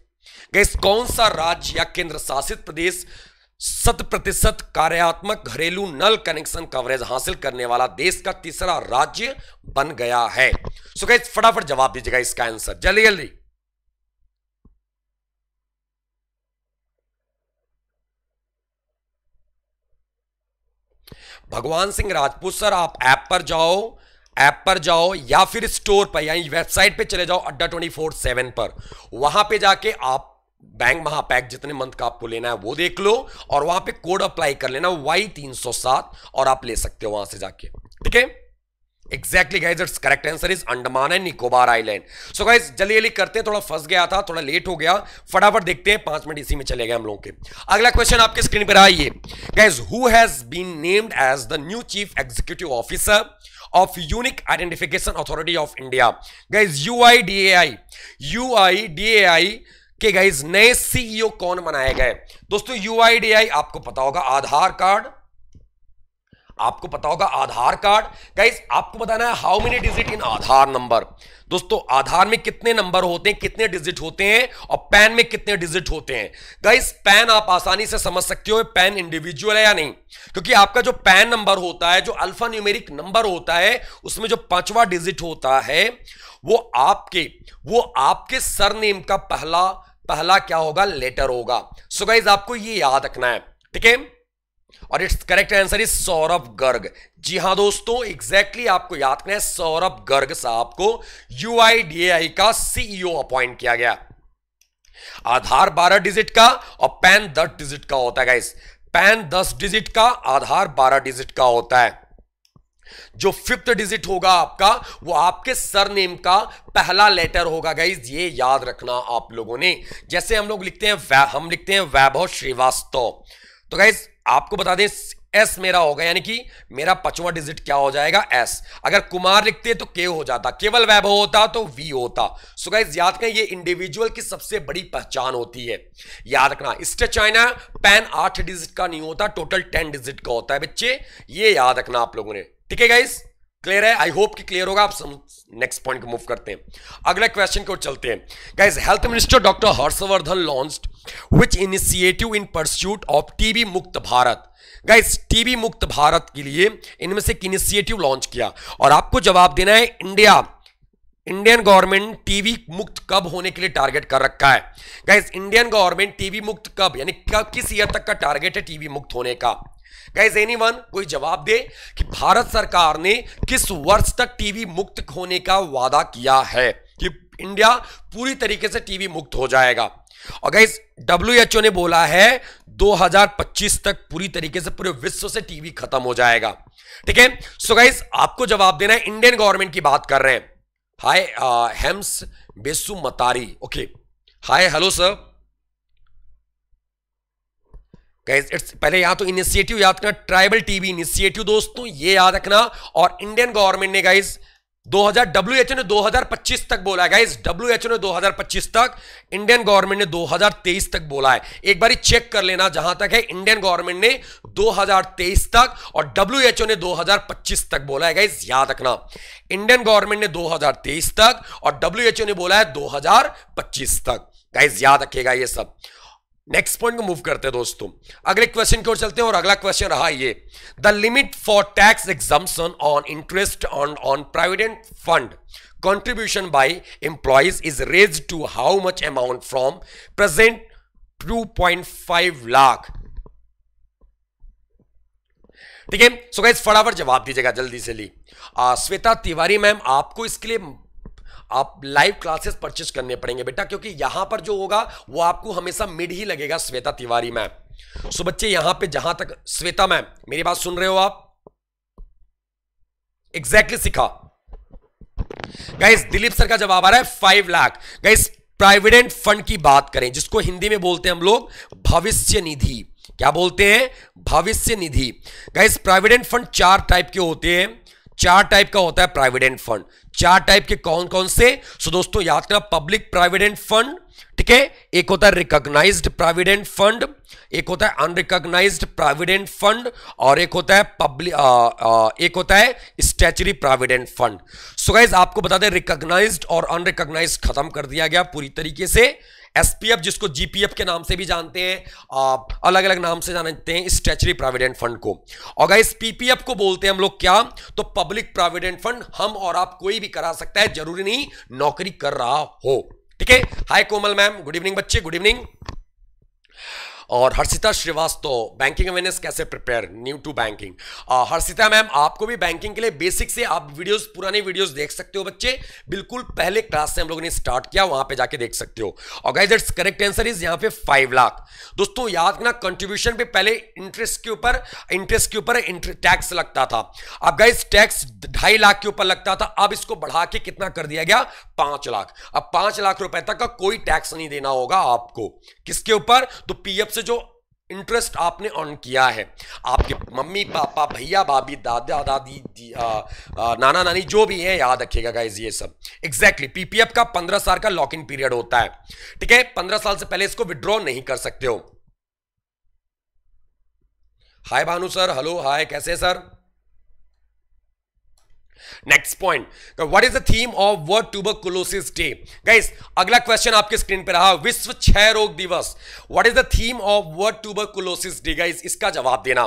Guys कौन सा राज्य या केंद्र शासित प्रदेश 100% कार्यात्मक घरेलू नल कनेक्शन कवरेज हासिल करने वाला देश का तीसरा राज्य बन गया है। सो गाइस फटाफट जवाब दीजिएगा इसका आंसर जल्दी जल्दी। भगवान सिंह राजपूत सर आप ऐप पर जाओ, ऐप पर जाओ या फिर स्टोर पर यानी वेबसाइट पे चले जाओ Adda247 पर, वहां पे जाके आप बैंक महापैक जितने मंथ का आपको लेना है वो देख लो और वहां पे कोड अप्लाई कर लेना Y307 और आप ले सकते हो वहां से जाके। ठीक है, exactly guys, it's correct answer is Andaman and Nicobar island. So guys जल्दी जल्दी करते हैं, थोड़ा फंस गया था, थोड़ा लेट हो गया, फटाफट देखते हैं, 5 मिनट इसी में चले गए हम लोग के। अगला क्वेश्चन आपके स्क्रीन पर आइए guys, who has been named as the new chief executive officer of Unique Identification Authority of India? Guys, UIDAI के guys नए CEO कौन बनाए गए? दोस्तों UIDAI आपको पता होगा, आधार कार्ड आपको पता होगा, आधार कार्ड गाइज आपको बताना है how many digit in Aadhaar number. दोस्तों आधार में कितने नंबर होते हैं, कितने डिजिट होते हैं, और पैन में कितने डिजिट होते हैं? गाइज पैन आप आसानी से समझ सकते हो पैन इंडिविजुअल है या नहीं, क्योंकि आपका जो पैन नंबर होता है, जो अल्फा न्यूमेरिक नंबर होता है, उसमें जो 5वां डिजिट होता है वो आपके सरनेम का पहला क्या होगा, लेटर होगा। सो गाइज आपको ये याद रखना है, ठीक है, और it's correct answer is Saurabh Garg. जी हां दोस्तों, एग्जैक्टली आपको याद रखना है, सौरभ गर्ग साहब को यूआईडीएआई का सीईओ अपॉइंट किया गया। आधार 12 डिजिट का और पैन 10 डिजिट का होता है गाइस, पैन 10 डिजिट का, आधार 12 डिजिट का होता है। जो 5वां डिजिट होगा आपका वो आपके सरनेम का पहला लेटर होगा गाइज, ये याद रखना आप लोगों ने। जैसे हम लिखते हैं वैभव श्रीवास्तव, तो गाइज आपको बता दें एस मेरा होगा, यानी कि मेरा 5वां डिजिट क्या हो जाएगा, एस। अगर कुमार लिखते तो के हो जाता, केवल वैभव होता तो वी होता। सो गाइज याद रखना, ये इंडिविजुअल की सबसे बड़ी पहचान होती है, याद रखना। इससे चाइना पैन 8 डिजिट का नहीं होता, टोटल 10 डिजिट का होता है बच्चे, ये याद रखना आप लोगों ने। ठीक है गाइज, क्लियर है, आई होप कि क्लियर होगा। आप नेक्स्ट पॉइंट को मूव करते हैं, अगला क्वेश्चन को चलते हैं guys. Health minister doctor Harshvardhan launched which initiative in pursuit of TB मुक्त भारत? गाइज टीबी मुक्त भारत के लिए इनमें से एक इनिशिएटिव लॉन्च किया और आपको जवाब देना है। इंडियन गवर्नमेंट टीबी मुक्त कब होने के लिए टारगेट कर रखा है? गाइज इंडियन गवर्नमेंट टीबी मुक्त कब, यानी किस ईयर तक का टारगेट है टीबी मुक्त होने का? गाइज एनीवन कोई जवाब दे कि भारत सरकार ने किस वर्ष तक टीबी मुक्त होने का वादा किया है कि इंडिया पूरी तरीके से टीबी मुक्त हो जाएगा। और गाइज WHO ने बोला है 2025 तक पूरी तरीके से पूरे विश्व से टीबी खत्म हो जाएगा। ठीक है, सो गाइज आपको जवाब देना है, इंडियन गवर्नमेंट की बात कर रहे हैं। हाय हेम्स बेसु मतारी, okay, hi hello sir. Guys it's पहले यहां तो इनिशिएटिव याद रखना, ट्राइबल टीबी इनिशिएटिव दोस्तों ये याद रखना। और इंडियन गवर्नमेंट ने गाइज WHO ने 2025 तक बोला है। गाइज WHO ने 2025 तक, इंडियन गवर्नमेंट ने 2023 तक बोला है। एक बार चेक कर लेना जहां तक है, इंडियन गवर्नमेंट ने 2023 तक और WHO ने 2025 तक बोला है। गाइज याद रखना, इंडियन गवर्नमेंट ने 2023 तक और WHO ने बोला है 2025 तक। गाइज याद रखिएगा ये सब। नेक्स्ट पॉइंट को मूव करते हैं दोस्तों, अगले क्वेश्चन की ओर चलते हैं। और अगला क्वेश्चन रहा ये, the limit for tax exemption on interest on provident fund contribution by employees is raised to how much amount from present 2.5 lakh? ठीक है, सो गाइस फटाफट जवाब दीजिएगा जल्दी से ली। श्वेता तिवारी मैम आपको इसके लिए आप लाइव क्लासेस परचेस करने पड़ेंगे बेटा, क्योंकि यहां पर जो होगा वो आपको हमेशा मिड ही लगेगा श्वेता तिवारी मैम। सो बच्चे यहां पे जहां तक श्वेता मैम मेरी बात सुन रहे हो आप, एग्जैक्टली सिखा। गाइस दिलीप सर का जवाब आ रहा है 5 लाख। गाइस प्रोविडेंट फंड की बात करें, जिसको हिंदी में बोलते हैं हम लोग भविष्य निधि, क्या बोलते हैं, भविष्य निधि। गाइस प्रोविडेंट फंड 4 टाइप के होते हैं, 4 टाइप का होता है प्रोविडेंट फंड। 4 टाइप के कौन कौन से? सो दोस्तों याद रखना, पब्लिक प्रोविडेंट फंड, ठीक है, एक होता है रिकॉग्नाइज्ड प्रोविडेंट फंड, एक होता है अनरिकॉग्नाइज्ड प्रोविडेंट फंड, और एक होता है statutory provident fund. So guys आपको बता दें रिकॉग्नाइज्ड और अनरिकॉग्नाइज्ड खत्म कर दिया गया पूरी तरीके से। एसपीएफ जिसको जीपीएफ के नाम से भी जानते हैं, अलग अलग नाम से जानते हैं स्टैचुटरी प्रोविडेंट फंड को। और गाइस पीपीएफ को बोलते हैं हम लोग क्या, तो पब्लिक प्रोविडेंट फंड। हम और आप कोई भी करा सकता है, जरूरी नहीं नौकरी कर रहा हो। ठीक है, hi Komal ma'am, good evening बच्चे, गुड इवनिंग। और हर्षिता श्रीवास्तव, बैंकिंग अवेयरनेस कैसे prepare, new to banking. Harshita ma'am, आपको भी बैंकिंग के लिए बेसिक से आप वीडियोस, पुराने वीडियोस देख सकते हो बच्चे, बिल्कुल पहले क्लास से हम लोगों ने स्टार्ट किया, वहां पे जाके देख सकते हो। और guys that's correct answer is यहाँ पे 5 लाख। दोस्तों याद रखना, कंट्रीब्यूशन पे पहले इंटरेस्ट के ऊपर टैक्स लगता था। अब गाइस टैक्स 2.5 लाख के ऊपर लगता था, अब इसको बढ़ा के कितना कर दिया गया, 5 लाख। अब 5 लाख रुपए तक का कोई टैक्स नहीं देना होगा आपको, किसके ऊपर, तो पीएफ से जो इंटरेस्ट आपने अर्न किया है, आपके मम्मी पापा भैया भाभी दादा दादी नाना नानी जो भी है, याद रखिएगा गाइज ये सब। एग्जैक्टली पीपीएफ का 15 साल का लॉक इन पीरियड होता है, ठीक है, 15 साल से पहले इसको विड्रॉ नहीं कर सकते हो। Hi Bhanu sir, hello, hi, कैसे है sir. Next point, what is the theme of world tuberculosis day. Guys अगला क्वेश्चन आपके स्क्रीन पे रहा, विश्व क्षय रोग दिवस, what is the theme of world tuberculosis day. Guys इसका जवाब देना,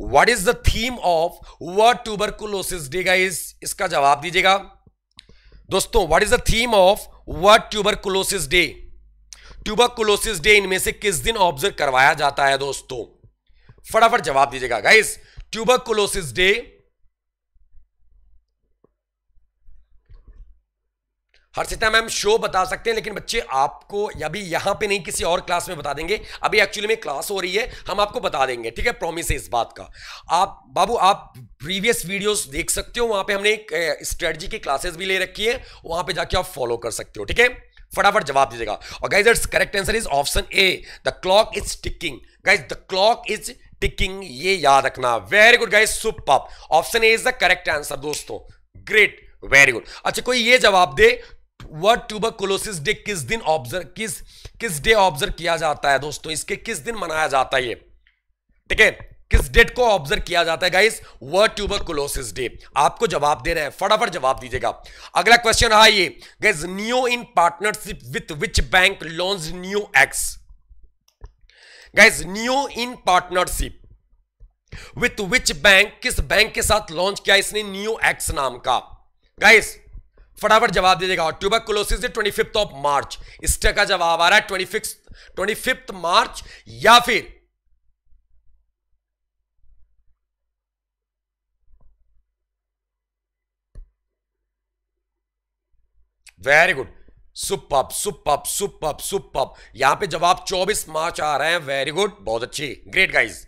what is the theme of world tuberculosis day. Guys इसका जवाब दीजिएगा दोस्तों, what is the theme of world tuberculosis day. Tuberculosis day इनमें से किस दिन ऑब्जर्व करवाया जाता है दोस्तों, फटाफट जवाब दीजिएगा guys. Tuberculosis day, Harshita ma'am show बता सकते हैं, लेकिन बच्चे आपको अभी यहाँ पे नहीं, किसी और क्लास में बता देंगे। अभी एक्चुअली में क्लास हो रही है, हम आपको बता देंगे, ठीक है, प्रॉमिस है इस बात का। आप बाबू आप प्रीवियस वीडियोस देख सकते हो, वहाँ पे हमने एक स्ट्रेटजी की क्लासेस भी ले रखी है, वहाँ पे जाके आप फॉलो कर सकते हो, ठीक है। फटाफट जवाब दीजिएगा। और guys that's correct answer is option A, the clock is ticking. Guys the clock is ticking, ये याद रखना। Very good guys, superb, option A is the correct answer दोस्तों, ग्रेट, वेरी गुड। अच्छा कोई ये जवाब दे, वर्ल्ड ट्यूबरकुलोसिस डे किस दिन ऑब्जर्व, किस डे ऑब्जर्व किया जाता है दोस्तों, इसके किस दिन मनाया जाता है ये, ठीक है, किस डेट को ऑब्जर्व किया जाता है गाइस, वर्ल्ड ट्यूबरकुलोसिस डे। आपको जवाब दे रहे हैं, फटाफट जवाब दीजिएगा। अगला क्वेश्चन रहा ये guys, Neo in partnership with which bank launch Neo X. Guys Neo in partnership with which bank, किस बैंक के साथ लॉन्च किया इसने नियो एक्स नाम का। गाइस फटाफट जवाब दे देगा। ट्यूबरकुलोसिस 25 मार्च, इसका का जवाब आ रहा है 25 मार्च, या फिर very good, superb superb superb superb, यहां पे जवाब 24 मार्च आ रहे हैं। वेरी गुड, बहुत अच्छी, ग्रेट गाइस,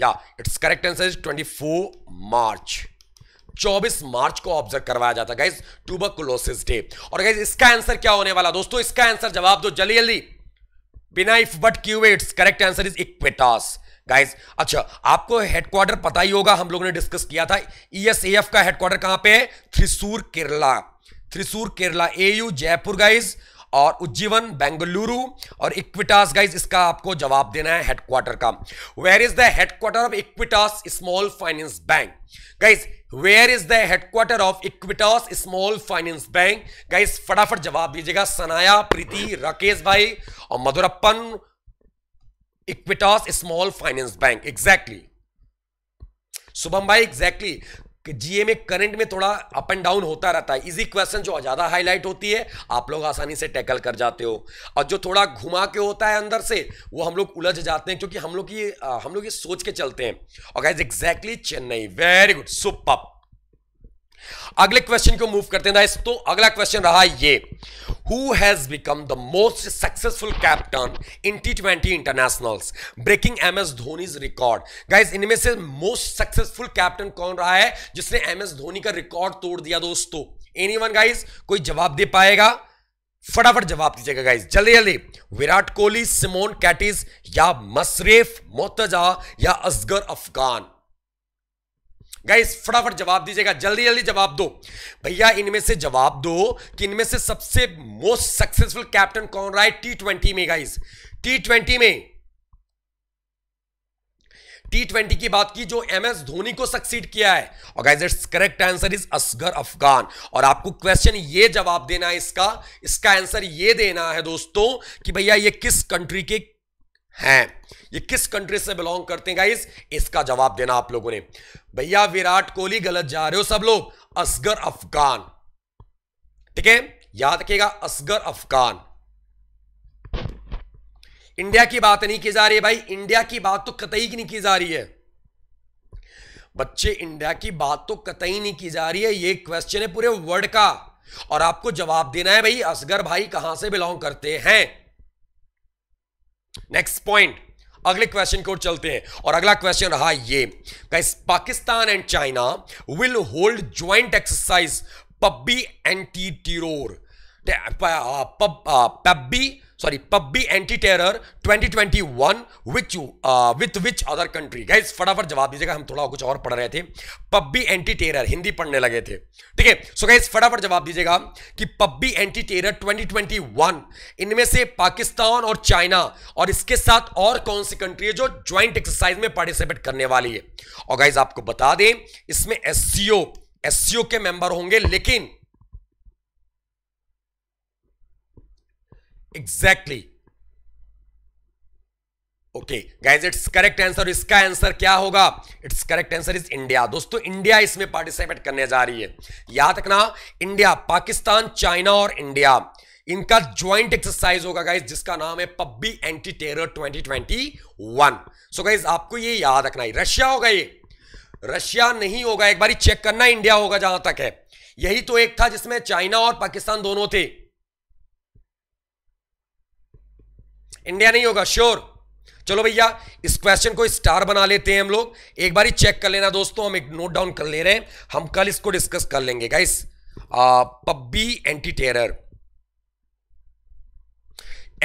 या it's correct answer is 24 March, 24 March को ऑब्जर्व करवाया जाता है गाइस ट्यूबरकुलोसिस डे। और गाइस इसका आंसर क्या होने वाला दोस्तों, इसका आंसर जवाब दो जल्दी जल्दी बिना इफ बट क्यू, it's correct answer is Equitas. Guys अच्छा आपको हेडक्वार्टर पता ही होगा, हम लोगों ने डिस्कस किया था, ईएसएएफ का हेडक्वार्टर कहां पे है, थ्रिसूर केरला, थ्रिसूर केरला, एयू जयपुर गाइस, और उज्जीवन बेंगलुरु, और इक्विटास गाइस इसका आपको जवाब देना है हेडक्वार्टर का। Where is the headquarter of Equitas small finance bank. Guys where is the headquarter of Equitas small finance bank. Guys फटाफट जवाब दीजिएगा, सनाया, प्रीति, राकेश भाई और Madhurappan, Equitas small finance bank, exactly Shubham भाई, एग्जैक्टली जीए में करंट में थोड़ा अप एंड डाउन होता रहता है, इजी क्वेश्चन जो ज्यादा हाईलाइट होती है आप लोग आसानी से टैकल कर जाते हो, और जो थोड़ा घुमा के होता है अंदर से वो हम लोग उलझ जाते हैं, क्योंकि हम लोग ये सोच के चलते हैं। और guys exactly Chennai, very good, superb. अगले क्वेश्चन को मूव करते हैं गाइस, तो अगला क्वेश्चन रहा ये, who has become the most successful captain in T20 internationals, breaking MS Dhoni's record. Guys इनमें से मोस्ट सक्सेसफुल कैप्टन कौन रहा है जिसने MS धोनी का रिकॉर्ड तोड़ दिया दोस्तों। एनीवन गाइस, कोई जवाब दे पाएगा, फटाफट जवाब दीजिएगा गाइस जल्दी जल्दी। विराट कोहली, सिमोन कैटिस, या मशरेफ मोर्तजा, या असगर अफगान। गाइस फटाफट जवाब दीजिएगा, जल्दी जल्दी जवाब दो भैया, इनमें से जवाब दो कि इनमें से सबसे मोस्ट सक्सेसफुल कैप्टन कौन रहा है T20 में। गाइस T20 में, T20 की बात की जो MS धोनी को सक्सीड किया है, और guys it's correct answer is Asghar Afghan. और आपको क्वेश्चन ये जवाब देना है, इसका आंसर ये देना है दोस्तों कि भैया ये किस कंट्री के हैं, ये किस कंट्री से बिलोंग करते हैं गाइस, इसका जवाब देना आप लोगों ने। भैया विराट कोहली, गलत जा रहे हो सब लोग, असगर अफगान, ठीक है, याद रखिएगा असगर अफगान। इंडिया की बात नहीं की जा रही है भाई, इंडिया की बात तो कतई नहीं की जा रही है बच्चे, इंडिया की बात तो कतई नहीं की जा रही है। ये क्वेश्चन है पूरे वर्ल्ड का और आपको जवाब देना है भाई, असगर भाई कहां से बिलोंग करते हैं। नेक्स्ट पॉइंट, अगले क्वेश्चन की ओर चलते हैं और अगला क्वेश्चन रहा ये, guys Pakistan and China will hold joint exercise Pabbi anti terror Pabbi anti terror 2021 with which other country. Guys फटाफट जवाब दीजिएगा, हम थोड़ा कुछ और पढ़ रहे थे, पब्बी एंटी टेरर हिंदी पढ़ने लगे थे, ठीक है। सो गाइस फटाफट जवाब दीजिएगा कि पब्बी एंटी टेरर 2021 इनमें से पाकिस्तान और चाइना और इसके साथ और कौन सी कंट्री है जो ज्वाइंट एक्सरसाइज में पार्टिसिपेट करने वाली है। और गाइज आपको बता दें इसमें एससीओ के मेंबर होंगे, लेकिन exactly okay guys it's correct answer, इसका आंसर क्या होगा, it's correct answer is India. दोस्तों इंडिया इसमें पार्टिसिपेट करने जा रही है, याद रखना इंडिया, पाकिस्तान, चाइना और इंडिया, इनका ज्वाइंट एक्सरसाइज होगा गाइज जिसका नाम है Pabbi anti terror 2021। So guys आपको ये याद रखना है, रशिया होगा, ये रशिया नहीं होगा, एक बार चेक करना, इंडिया होगा जहां तक है। यही तो एक था जिसमें चाइना और पाकिस्तान दोनों थे, इंडिया नहीं होगा श्योर। चलो भैया इस क्वेश्चन को स्टार बना लेते हैं हम लोग, एक बार ही चेक कर लेना दोस्तों, हम एक नोट डाउन कर ले रहे हैं, हम कल इसको डिस्कस कर लेंगे guys. Pabbi anti terror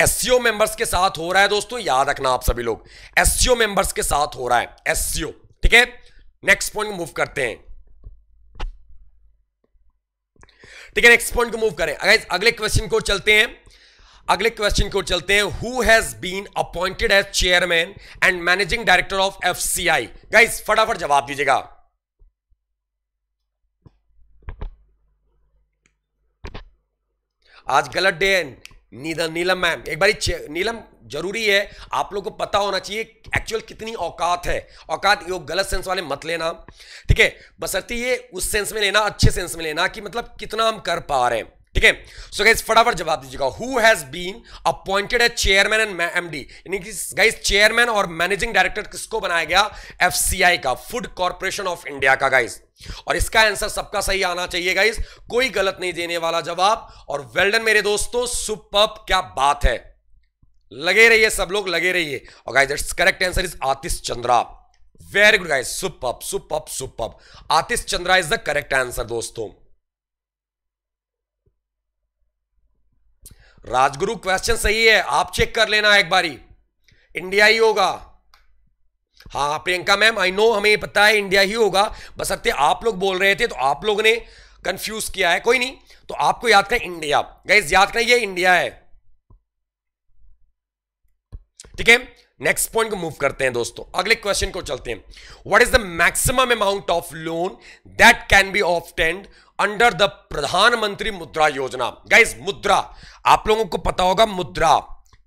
SCO members के साथ हो रहा है दोस्तों, याद रखना आप सभी लोग, एससीओ मेंबर्स के साथ हो रहा है, एससीओ, ठीक है। नेक्स्ट पॉइंट मूव करते हैं, ठीक है, नेक्स्ट पॉइंट को मूव करें गाइस, अगले क्वेश्चन को चलते हैं, अगले क्वेश्चन की ओर चलते हैं। Who has been appointed as chairman and managing director of FCI. Guys फटाफट जवाब दीजिएगा, आज गलत डे है, नीलम मैम एक बार, नीलम जरूरी है आप लोगों को पता होना चाहिए एक्चुअल कितनी औकात है, औकात ये गलत सेंस वाले मत लेना, ठीक है, बशर्ते ये उस सेंस में लेना, अच्छे सेंस में लेना कि मतलब कितना हम कर पा रहे हैं, ठीक है। सो गाइस फटाफट जवाब दीजिएगा, who has been appointed as chairman and MD, यानी कि गाइस चेयरमैन और मैनेजिंग डायरेक्टर किसको बनाया गया, एफसीआई का, फूड कॉर्पोरेशन ऑफ इंडिया का गाइस। और इसका आंसर सबका सही आना चाहिए गाइस, कोई गलत नहीं देने वाला जवाब। और वेल डन मेरे दोस्तों, सुपर्ब, क्या बात है, लगे रहिए सब लोग, लगे रहिए। और guys that's correct answer is Atish Chandra, very good guys, superb superb superb, Atish Chandra is the correct answer दोस्तों। राजगुरु क्वेश्चन सही है, आप चेक कर लेना एक बारी, इंडिया ही होगा। हाँ प्रियंका मैम आई नो, हमें पता है इंडिया ही होगा, बस अब आप लोग बोल रहे थे तो आप लोगों ने कंफ्यूज किया है, कोई नहीं, तो आपको याद करें इंडिया गाइज, याद करें ये इंडिया है, ठीक है। नेक्स्ट पॉइंट को मूव करते हैं दोस्तों, अगले क्वेश्चन को चलते हैं। What is the maximum amount of loan that can be obtained under the Pradhan Mantri Mudra योजना। गाइज मुद्रा आप लोगों को पता होगा, Mudra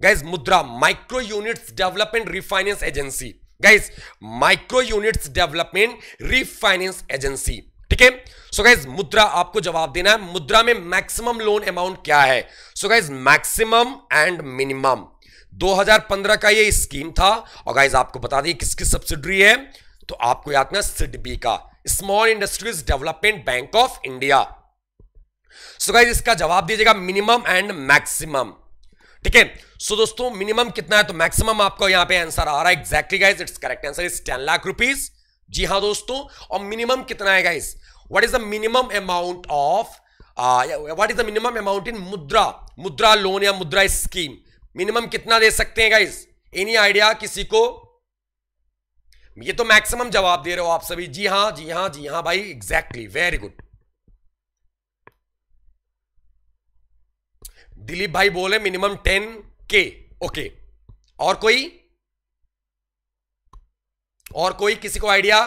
guys, Mudra micro units development refinance agency, guys micro units development refinance agency, ठीक है। सो गाइज मुद्रा आपको जवाब देना है, मुद्रा में मैक्सिमम लोन अमाउंट क्या है। So guys maximum and minimum 2015 का ये स्कीम था। और गाइज आपको बता दें किसकी सब्सिडरी है, तो आपको याद रखना सिडबी का, small industries development bank of India. So guys इसका जवाब दीजिएगा मिनिमम एंड मैक्सिमम, ठीक है। सो दोस्तों मिनिमम कितना है, तो मैक्सिमम आपको यहां पे आंसर आ रहा है, exactly guys it's correct answer is 10 lakh rupees, जी हां दोस्तों। और मिनिमम कितना है guys, what is the minimum amount of, what is the minimum amount in Mudra, Mudra loan या मुद्रा स्कीम, मिनिमम कितना दे सकते हैं गाइज, एनी आइडिया किसी को। ये तो मैक्सिमम जवाब दे रहे हो आप सभी, जी हां जी हां जी हां भाई, एग्जैक्टली, वेरी गुड। दिलीप भाई बोले मिनिमम 10K, ओके। और कोई, और कोई किसी को आइडिया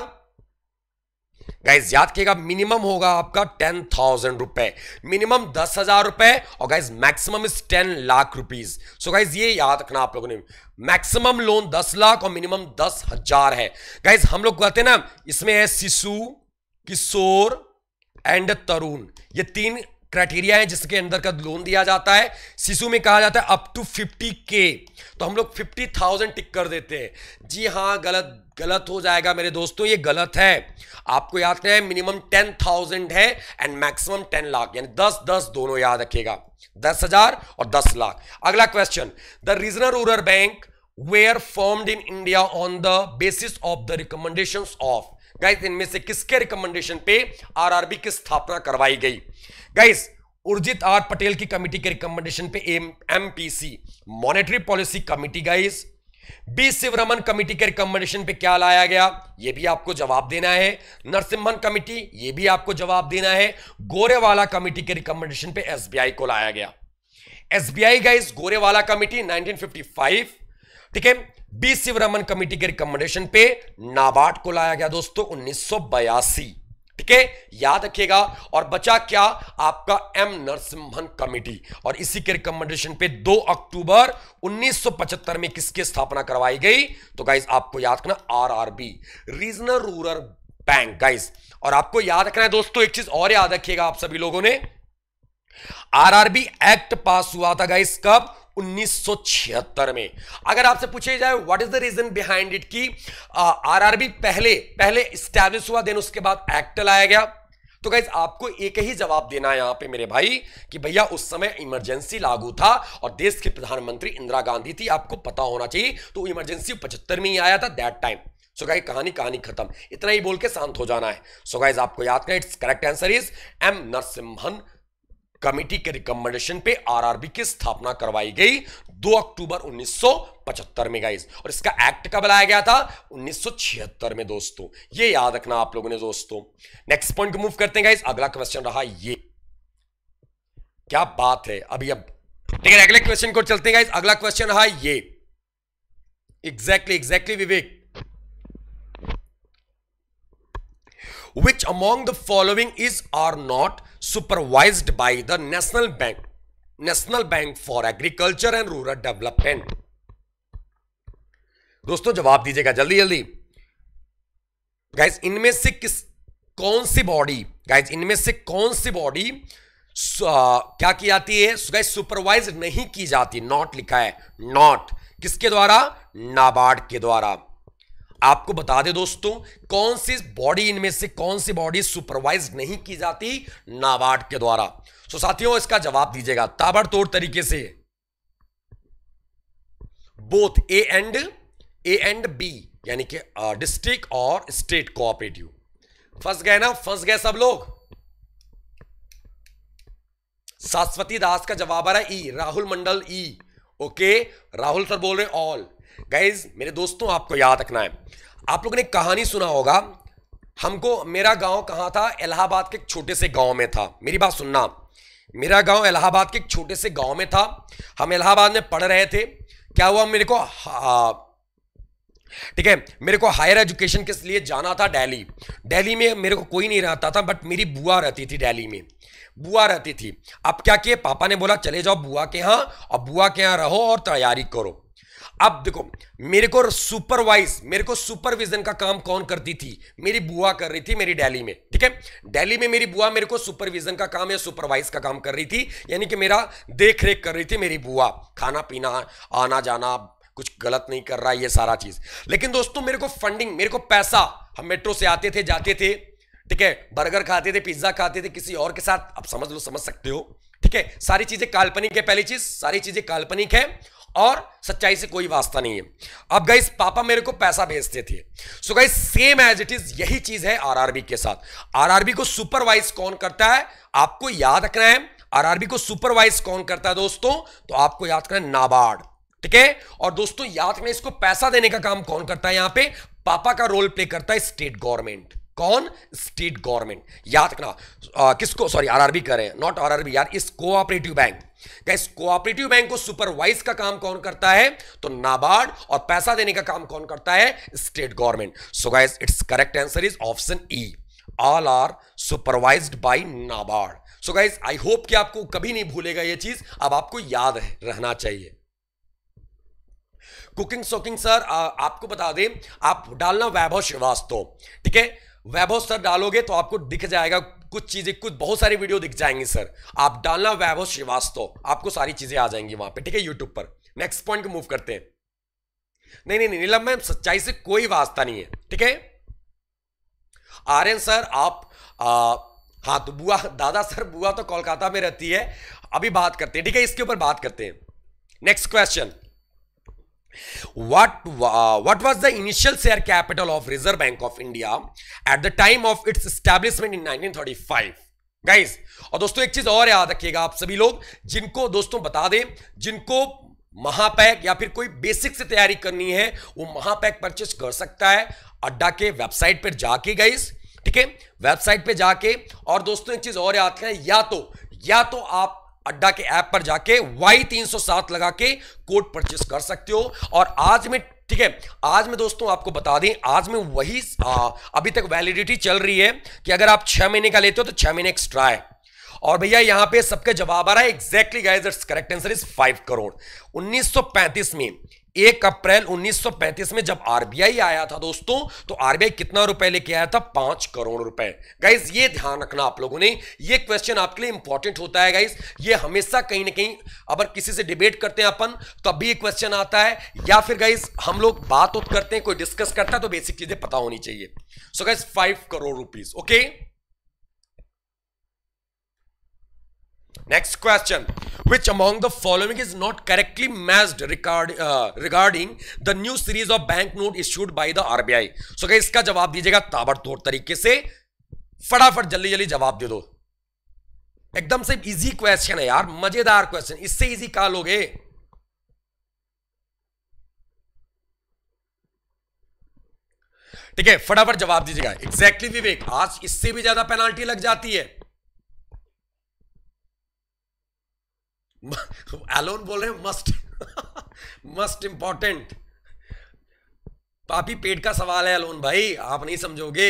गाइज, याद किएगा मिनिमम होगा आपका 10,000 रुपए, मिनिमम 10,000 रुपए और guys maximum is 10 lakh rupees. So guys ये याद रखना आप लोगों ने, मैक्सिमम लोन 10 लाख और मिनिमम 10,000 है गाइज। हम लोग कहते हैं ना इसमें है शिशु, किशोर एंड तरुण, ये तीन क्राइटेरिया है जिसके अंदर का लोन दिया जाता है। शिशु में कहा जाता है अप टू 50K, तो हम लोग 50,000 टिक कर देते हैं। जी हाँ, गलत हो जाएगा मेरे दोस्तों, ये गलत है। आपको याद रखना है मिनिमम 10,000 है एंड मैक्सिमम 10 लाख, यानी 10-10 दोनों याद रखिएगा, 10,000 और 10 लाख। अगला question, the regional rural bank were formed in India on the basis of the recommendations of. Guys, इनमें से किसके रिकमेंडेशन पे आरआरबी की स्थापना करवाई गई? गाइस, उर्जित आर पटेल की कमेटी के रिकमेंडेशन पे MPC monetary policy committee. Guys, B Sivaraman committee के रिकमेंडेशन पे क्या लाया गया, ये भी आपको जवाब देना है। नरसिम्हन कमेटी, ये भी आपको जवाब देना है। गोरेवाला कमेटी के रिकमेंडेशन पे एसबीआई को लाया गया। एसबीआई गाइस, गोरेवाला कमेटी 1955, ठीक है। बी शिवरमन कमेटी के रिकमेंडेशन पे नाबार्ड को लाया गया दोस्तों 1982, ठीक है, याद रखिएगा। और बचा क्या आपका एम नरसिम्हन कमेटी, और इसी के रिकमेंडेशन पे 2 अक्टूबर 1975 में किसकी स्थापना करवाई गई? तो गाइस आपको याद रखना RRB, regional rural bank. Guys, और आपको याद रखना है दोस्तों एक चीज और याद रखिएगा आप सभी लोगों ने, आरआरबी एक्ट पास हुआ था गाइस कब? 1976 में। अगर आपसे पूछे जाए what is the reason behind it की आरआरबी पहले एस्टैब्लिश हुआ, देन उसके बाद एक्ट लाया गया, तो गाइस आपको एक ही जवाब देना है यहां पे मेरे भाई कि भैया उस समय इमरजेंसी लागू था और देश की प्रधानमंत्री इंदिरा गांधी थी, आपको पता होना चाहिए। तो इमरजेंसी 75 में ही आया था दैट टाइम। सो गाइस, कहानी खत्म, इतना ही बोल के शांत हो जाना है। सो गाइस आपको याद करें, it's correct answer is M Narasimhan committee के रिकमेंडेशन पे आरआरबी की स्थापना करवाई गई 2 अक्टूबर 1975 में गाइस, और इसका एक्ट कब लाया गया था? 1976 में दोस्तों, ये याद रखना आप लोगों ने। दोस्तों नेक्स्ट पॉइंट को मूव करते हैं गाइस। अगला क्वेश्चन रहा ये, क्या बात है अभी, अब ठीक है अगले क्वेश्चन को चलते हैं गाइस। अगला क्वेश्चन रहा ये, exactly Vivek, Which among the following is or not supervised by the National Bank for Agriculture and Rural Development? दोस्तों जवाब दीजिएगा जल्दी गाइज। इनमें से कौन सी बॉडी क्या की जाती है गाइज? सुपरवाइज नहीं की जाती, नॉट लिखा है, नॉट किसके द्वारा? नाबार्ड के द्वारा। आपको बता दे दोस्तों, इनमें से कौन सी बॉडी सुपरवाइज नहीं की जाती? नाबार्ड के द्वारा। तो साथियों इसका जवाब दीजिएगा ताबड़तोड़ तरीके से, बोथ A and B, यानी कि डिस्ट्रिक्ट और स्टेट कोऑपरेटिव। फंस गए सब लोग। शाश्वती दास का जवाब आ रहा है E, Rahul Mandal E, okay Rahul sir बोल रहे ऑल। गाइज मेरे दोस्तों आपको याद रखना है, आप लोगों ने कहानी सुना होगा, हमको मेरा गांव कहाँ था? इलाहाबाद के एक छोटे से गांव में था। मेरी बात सुनना, मेरा गांव इलाहाबाद के एक छोटे से गांव में था, हम इलाहाबाद में पढ़ रहे थे। क्या हुआ, मेरे को हायर एजुकेशन के लिए जाना था दिल्ली। दिल्ली में मेरे को कोई नहीं रहता था, बट मेरी बुआ रहती थी दिल्ली में, बुआ रहती थी। अब क्या किए, पापा ने बोला चले जाओ बुआ के यहाँ, और बुआ के यहाँ रहो और तैयारी करो। अब देखो मेरे को सुपरविजन का काम कौन करती थी? मेरी बुआ कर रही थी मेरी दिल्ली में, ठीक है। दिल्ली में मेरी बुआ मेरे को सुपरविजन का काम या सुपरवाइज का काम कर रही थी, यानी कि मेरा देख रेख कर रही थी मेरी बुआ, खाना पीना आना जाना कुछ गलत नहीं कर रहा ये सारा चीज। लेकिन दोस्तों मेरे को पैसा, हम मेट्रो से आते थे जाते थे, ठीक है, बर्गर खाते थे पिज्जा खाते थे किसी और के साथ, आप समझ सकते हो, ठीक है। सारी चीजें काल्पनिक है, पहली चीज सारी चीजें काल्पनिक है और सच्चाई से कोई वास्ता नहीं है। अब गाइस पापा मेरे को पैसा भेजते थे। So guys same as it is यही चीज है आरआरबी के साथ। आरआरबी को सुपरवाइज कौन करता है आपको याद रखना है। आरआरबी को सुपरवाइज कौन करता है दोस्तों, तो आपको याद रखना है नाबार्ड, ठीक है। और दोस्तों याद रखना इसको पैसा देने का काम कौन करता है, यहां पे पापा का रोल प्ले करता है स्टेट गवर्नमेंट। कौन? स्टेट गवर्नमेंट, याद रखना। किसको, सॉरी आरआरबी कर रहे हैं, नॉट आरआरबी यार, इस cooperative bank. Guys cooperative bank को सुपरवाइज का काम कौन करता है, तो नाबार्ड, और पैसा देने का काम कौन करता है, state government. So guys it's correct answer is option E, all are supervised by NABARD. So guys I hope कि आपको कभी नहीं भूलेगा ये चीज, अब आपको याद रहना चाहिए। कुकिंग शॉकिंग सर आपको बता दें, आप डालना वैभव श्रीवास्तव, ठीक है, वैभव सर डालोगे तो आपको दिख जाएगा कुछ चीजें, कुछ बहुत सारी वीडियो दिख जाएंगी सर, आप डालना वैभव श्रीवास्तव, आपको सारी चीजें आ जाएंगी वहां पे, ठीक है, यूट्यूब पर। नेक्स्ट पॉइंट को मूव करते हैं। नहीं नहीं नीलम मैम, सच्चाई से कोई वास्ता नहीं है, ठीक है। आर्यन सर आप हाँ तो बुआ, दादा सर बुआ तो कोलकाता में रहती है, अभी बात करते हैं, ठीक है, इसके ऊपर बात करते हैं। Next question, what was the initial share capital of Reserve Bank of India at the time of its establishment in 1935? Guys, और दोस्तों एक चीज और याद रखिएगा आप सभी लोग, जिनको दोस्तों बता दें, जिनको महापैक या फिर कोई बेसिक से तैयारी करनी है वो महापैक परचेस कर सकता है अड्डा के वेबसाइट पर जाके गाइज, ठीक है, वेबसाइट पे जाके। और दोस्तों एक चीज और याद रखें, या तो आप अड्डा के ऐप पर जाके Y307 लगा के कोड परचेस कर सकते हो। और आज में, ठीक है, आज में दोस्तों आपको बता दें, आज में वही अभी तक वैलिडिटी चल रही है कि अगर आप 6 महीने का लेते हो तो 6 महीने एक्स्ट्रा है। और भैया यहाँ पे सबके जवाब आ रहा है, exactly guys that's correct answer is 5 crore. 1935 में 1 अप्रैल 1935 में जब RBI आया था दोस्तों, तो RBI कितना रुपए लेके आया था? 5 करोड़ रुपए। गाइज ये ध्यान रखना आप लोगों ने, ये क्वेश्चन आपके लिए इंपॉर्टेंट होता है गाइज, ये हमेशा कहीं ना कहीं अगर किसी से डिबेट करते हैं अपन तो अभी ये क्वेश्चन आता है, या फिर गाइज हम लोग बात करते हैं, कोई डिस्कस करता है तो बेसिक चीजें पता होनी चाहिए। So guys 5 crore rupees, okay. Next question, which among the following is not correctly matched regarding the new series of banknote issued by the RBI? So guys इसका जवाब दीजिएगा ताबड़तोड़ तरीके से, फटाफट जल्दी जल्दी जवाब दे दो, एकदम से इजी क्वेश्चन है यार, मजेदार क्वेश्चन, इससे इजी कहाँ लोगे? ठीक है, फटाफट जवाब दीजिएगा। एग्जैक्टली विवेक, आज इससे भी ज्यादा पेनाल्टी लग जाती है। एलोन बोल रहे हैं मस्ट मस्ट इंपॉर्टेंट, पापी पेट का सवाल है एलोन भाई, आप नहीं समझोगे।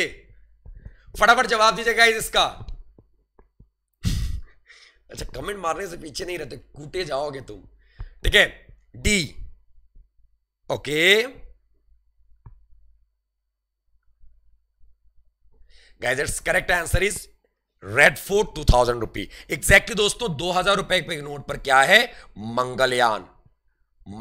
फटाफट जवाब दीजिएगा इसका। अच्छा कमेंट मारने से पीछे नहीं रहते, कूटे जाओगे तुम, ठीक है, D, okay. Guys correct answer is Red Fort 2000 rupee. Exactly दोस्तों 2000 रुपए के नोट पर क्या है? मंगलयान,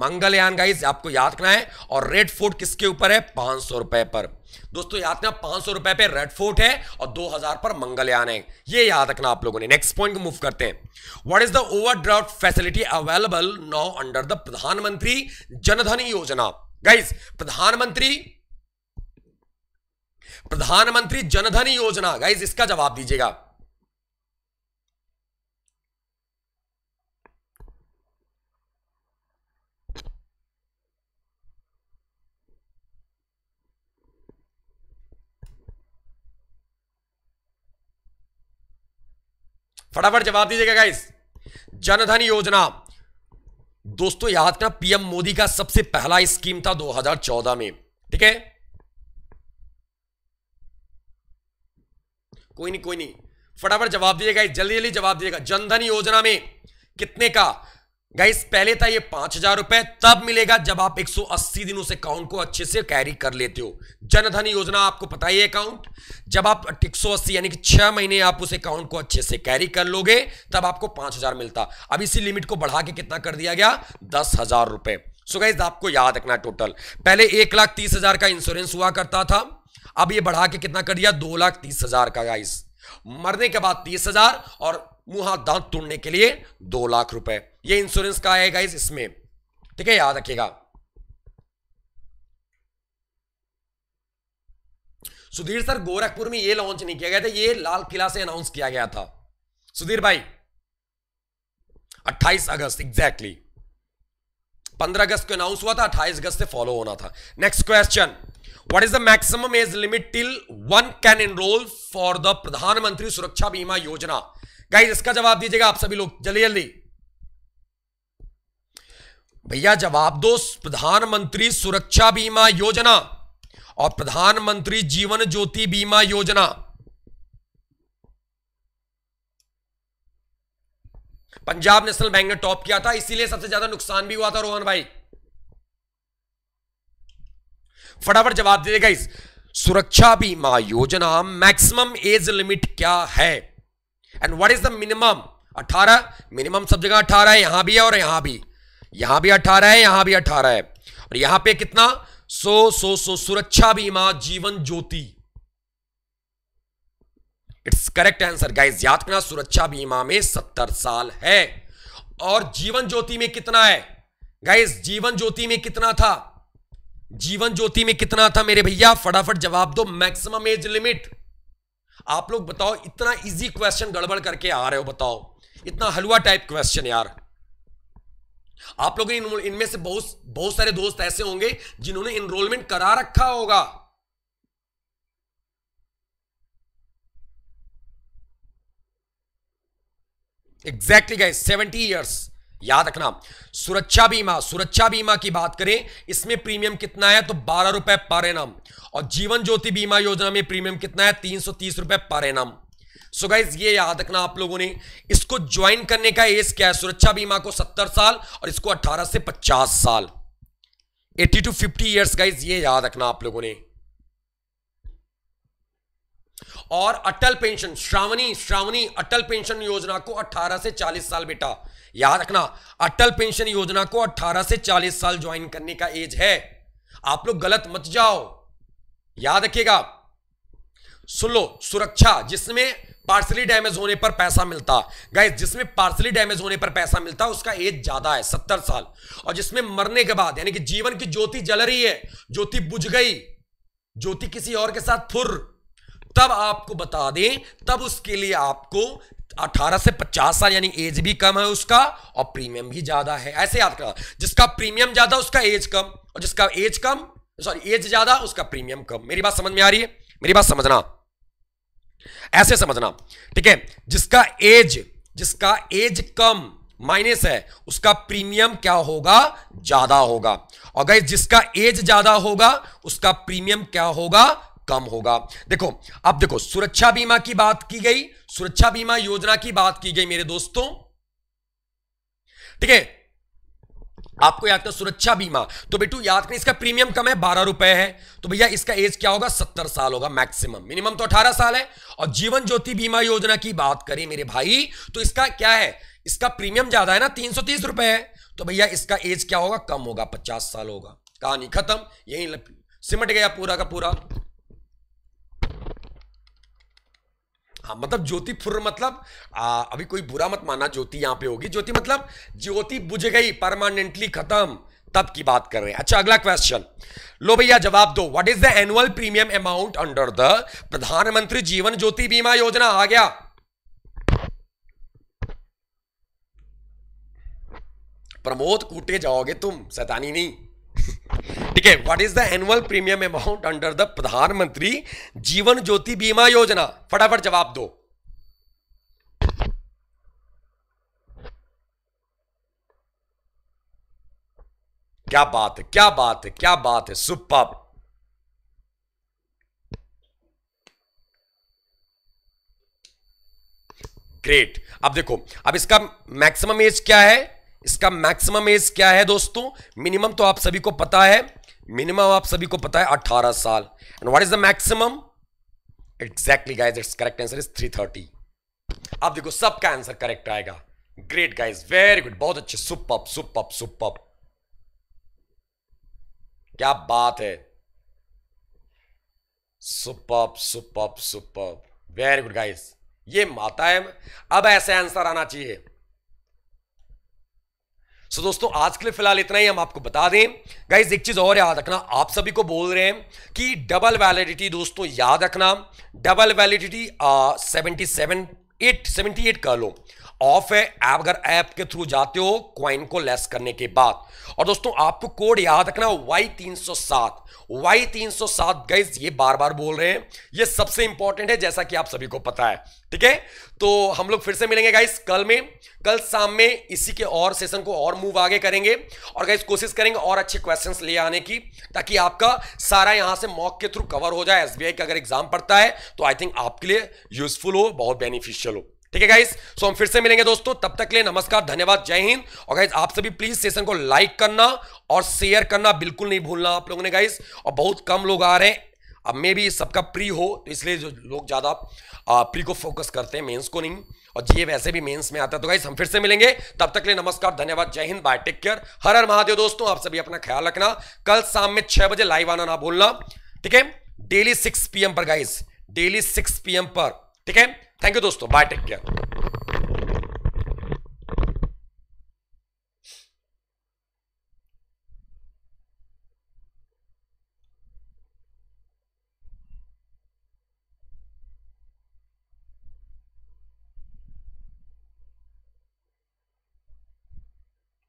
मंगलयान गाइज आपको याद रखना है। और रेड फोर्ट किसके ऊपर है? 500 रुपए पर। दोस्तों याद रखना 500 रुपए पे रेड फोर्ट है और 2000 पर मंगलयान है, ये याद रखना आप लोगों ने। नेक्स्ट पॉइंट को मूव करते हैं। What is the overdraft facility available now under the Pradhan Mantri Jan Dhan योजना? गाइज प्रधानमंत्री जनधन योजना, गाइज इसका जवाब दीजिएगा। फटाफट जवाब दीजिएगा गाइस। जनधन योजना दोस्तों याद रखना पीएम मोदी का सबसे पहला स्कीम था 2014 में, ठीक है। कोई नहीं कोई नहीं, फटाफट जवाब दीजिएगा, जल्दी जल्दी जवाब दीजिएगा। जनधन योजना में कितने का गाइस? पहले था ये 5000 रुपए, तब मिलेगा जब आप 180 दिनों से अकाउंट को अच्छे से कैरी कर लेते हो। जनधन योजना आपको पता ही है, अकाउंट जब आप 180 यानी कि 6 महीने आप उस अकाउंट को अच्छे से कैरी कर लोगे तब आपको 5000 मिलता। अब इसी लिमिट को बढ़ा के कितना कर दिया गया? 10,000 रुपए। सो गाइज आपको याद रखना टोटल, पहले 1,30,000 का इंश्योरेंस हुआ करता था, अब ये बढ़ा के कितना कर दिया? 2,30,000 का गाइस। मरने के बाद 30,000 और मुंह हाथ दांत तोड़ने के लिए 2 लाख रुपए, ये इंश्योरेंस का है गाइस इसमें, ठीक है, याद रखिएगा। सुधीर सर गोरखपुर में ये लॉन्च नहीं किया गया था, ये लाल किला से अनाउंस किया गया था सुधीर भाई, 28 अगस्त। एग्जैक्टली 15 अगस्त को अनाउंस हुआ था, 28 अगस्त से फॉलो होना था। Next question, What is the maximum age limit till one can enroll for the प्रधानमंत्री सुरक्षा बीमा योजना? गाइज इसका जवाब दीजिएगा आप सभी लोग, जल्दी जल्दी भैया जवाब दो। प्रधानमंत्री सुरक्षा बीमा योजना और प्रधानमंत्री जीवन ज्योति बीमा योजना, पंजाब नेशनल बैंक ने टॉप किया था, इसीलिए सबसे ज्यादा नुकसान भी हुआ था रोहन भाई। फटाफट जवाब दीजिएगा इस। सुरक्षा बीमा योजना मैक्सिमम एज लिमिट क्या है and what is the minimum. 18 minimum सब जगह 18 है, यहां भी है और यहां भी 18 है, यहां भी 18 है और यहां पे कितना 100 Suraksha Bima Jeevan Jyoti. It's correct answer guys, याद करना सुरक्षा बीमा में 70 साल है और जीवन ज्योति में कितना है गाइस, जीवन ज्योति में कितना था, जीवन ज्योति में कितना था मेरे भैया, फटाफट जवाब दो मैक्सिमम एज लिमिट। आप लोग बताओ इतना इजी क्वेश्चन गड़बड़ करके आ रहे हो, बताओ इतना हलवा टाइप क्वेश्चन यार। आप लोग इनमें से बहुत सारे दोस्त ऐसे होंगे जिन्होंने एनरोलमेंट करा रखा होगा। एग्जैक्टली गाइस 70 ईयर्स, याद रखना। सुरक्षा बीमा, सुरक्षा बीमा की बात करें इसमें प्रीमियम कितना है तो 12 रुपए पर एनम और जीवन ज्योति बीमा योजना में प्रीमियम कितना है 330 रुपए पर एनम। सो गाइस ये याद रखना आप लोगों ने। इसको ज्वाइन करने का एज क्या है, सुरक्षा बीमा को 70 साल और इसको 18 से 50 साल 80 to 50 ईयर्स गाइज, ये याद रखना आप लोगों ने। और अटल पेंशन श्रावणी अटल पेंशन योजना को 18 से 40 साल बेटा, याद रखना अटल पेंशन योजना को 18 से 40 साल ज्वाइन करने का एज है। आप लोग गलत मत जाओ, याद रखिएगा। सुन लो, सुरक्षा जिसमें पार्सली डैमेज होने पर पैसा मिलता, गाइस जिसमें पार्सली डैमेज होने पर पैसा मिलता उसका एज ज्यादा है 70 साल और जिसमें मरने के बाद यानी कि जीवन की ज्योति जल रही है, ज्योति बुझ गई, ज्योति किसी और के साथ फुर, तब आपको बता दें तब उसके लिए आपको 18 से 50 साल यानी एज भी कम है उसका और प्रीमियम भी ज्यादा है। ऐसे याद करना, जिसका प्रीमियम ज्यादा उसका एज कम और जिसका एज कम सॉरी एज ज्यादा उसका प्रीमियम कम। मेरी बात समझ में आ रही है, मेरी बात समझना, ऐसे समझना ठीक है। जिसका एज कम माइनस है उसका प्रीमियम क्या होगा, ज्यादा होगा और गाइस जिसका एज ज्यादा होगा उसका प्रीमियम क्या होगा, कम होगा। देखो अब देखो, सुरक्षा बीमा की बात की गई, सुरक्षा बीमा योजना की बात की गई मेरे दोस्तों, ठीक है। आपको याद कर सुरक्षा बीमा तो बेटू याद करें इसका प्रीमियम कम है 12 रुपए है तो भैया इसका एज क्या होगा 70 साल होगा मैक्सिमम, मिनिमम तो 18 साल है। और जीवन ज्योति बीमा योजना की बात करें मेरे भाई तो इसका क्या है, इसका प्रीमियम ज्यादा है ना 330 रुपए है तो भैया इसका एज क्या होगा, कम होगा 50 साल होगा। कहानी खत्म, यही सिमट गया पूरा का पूरा। हाँ मतलब ज्योति फुर मतलब अभी कोई बुरा मत माना, ज्योति यहां पे होगी, ज्योति मतलब ज्योति बुझ गई परमानेंटली खत्म, तब की बात कर रहे हैं। अच्छा अगला क्वेश्चन लो भैया जवाब दो, what is the annual premium amount under the Pradhan Mantri Jeevan Jyoti Bima योजना। आ गया प्रमोद, कूटे जाओगे तुम, शैतानी नहीं ठीक है। What is the annual premium amount under the Pradhan Mantri Jeevan Jyoti Bima योजना, फटाफट जवाब दो। क्या बात है, क्या बात है, क्या बात है, सुपर। ग्रेट। अब देखो, अब इसका मैक्सिमम एज क्या है, इसका मैक्सिमम एज क्या है दोस्तों, मिनिमम तो आप सभी को पता है, मिनिमम आप सभी को पता है 18 साल and what is the maximum, exactly guys it's correct answer is 330। आप देखो सबका आंसर करेक्ट आएगा, ग्रेट गाइस, वेरी गुड, बहुत अच्छे, सुपर्ब सुपर्ब सुपर्ब, क्या बात है, superb superb superb, very good guys, ये माता है। अब ऐसे आंसर आना चाहिए। तो दोस्तों आज के लिए फिलहाल इतना ही। हम आपको बता दें गाइज एक चीज और याद रखना, आप सभी को बोल रहे हैं कि डबल वैलिडिटी दोस्तों याद रखना, डबल वैलिडिटी 78 कर लो, ऑफ है ऐप, अगर ऐप के थ्रू जाते हो क्वाइन को लेस करने के बाद। और दोस्तों आपको कोड याद रखना Y307 गाइज, ये बार बार बोल रहे हैं, ये सबसे इंपॉर्टेंट है जैसा कि आप सभी को पता है, ठीक है। तो हम लोग फिर से मिलेंगे गाइज कल में, कल शाम में इसी के और सेशन को और मूव आगे करेंगे और गाइज कोशिश करेंगे और अच्छे क्वेश्चंस ले आने की ताकि आपका सारा यहां से मॉक के थ्रू कवर हो जाए। SBI का अगर एग्जाम पड़ता है तो आई थिंक आपके लिए यूजफुल हो, बहुत बेनिफिशियल हो, ठीक है गाइज। सो हम फिर से मिलेंगे दोस्तों, तब तक के लिए नमस्कार, धन्यवाद, जय हिंद। और गाइज आप सभी प्लीज सेशन को लाइक करना और शेयर करना बिल्कुल नहीं भूलना आप लोगों ने गाइज, और बहुत कम लोग आ रहे हैं अब मे भी सबका प्री हो तो इसलिए जो लोग ज़्यादा प्री को फोकस करते हैं मेंस को नहीं, और ये वैसे भी मेंस में आता है। तो गाइस हम फिर से मिलेंगे, तब तक के लिए नमस्कार, धन्यवाद, जय हिंद, बाय, टेक केयर, हर हर महादेव। दोस्तों आप सभी अपना ख्याल रखना, कल शाम में 6 बजे लाइव आना ना भूलना, ठीक है, डेली 6 PM पर गाइस, डेली 6 PM पर, ठीक है। थैंक यू दोस्तों, बाय, टेक केयर।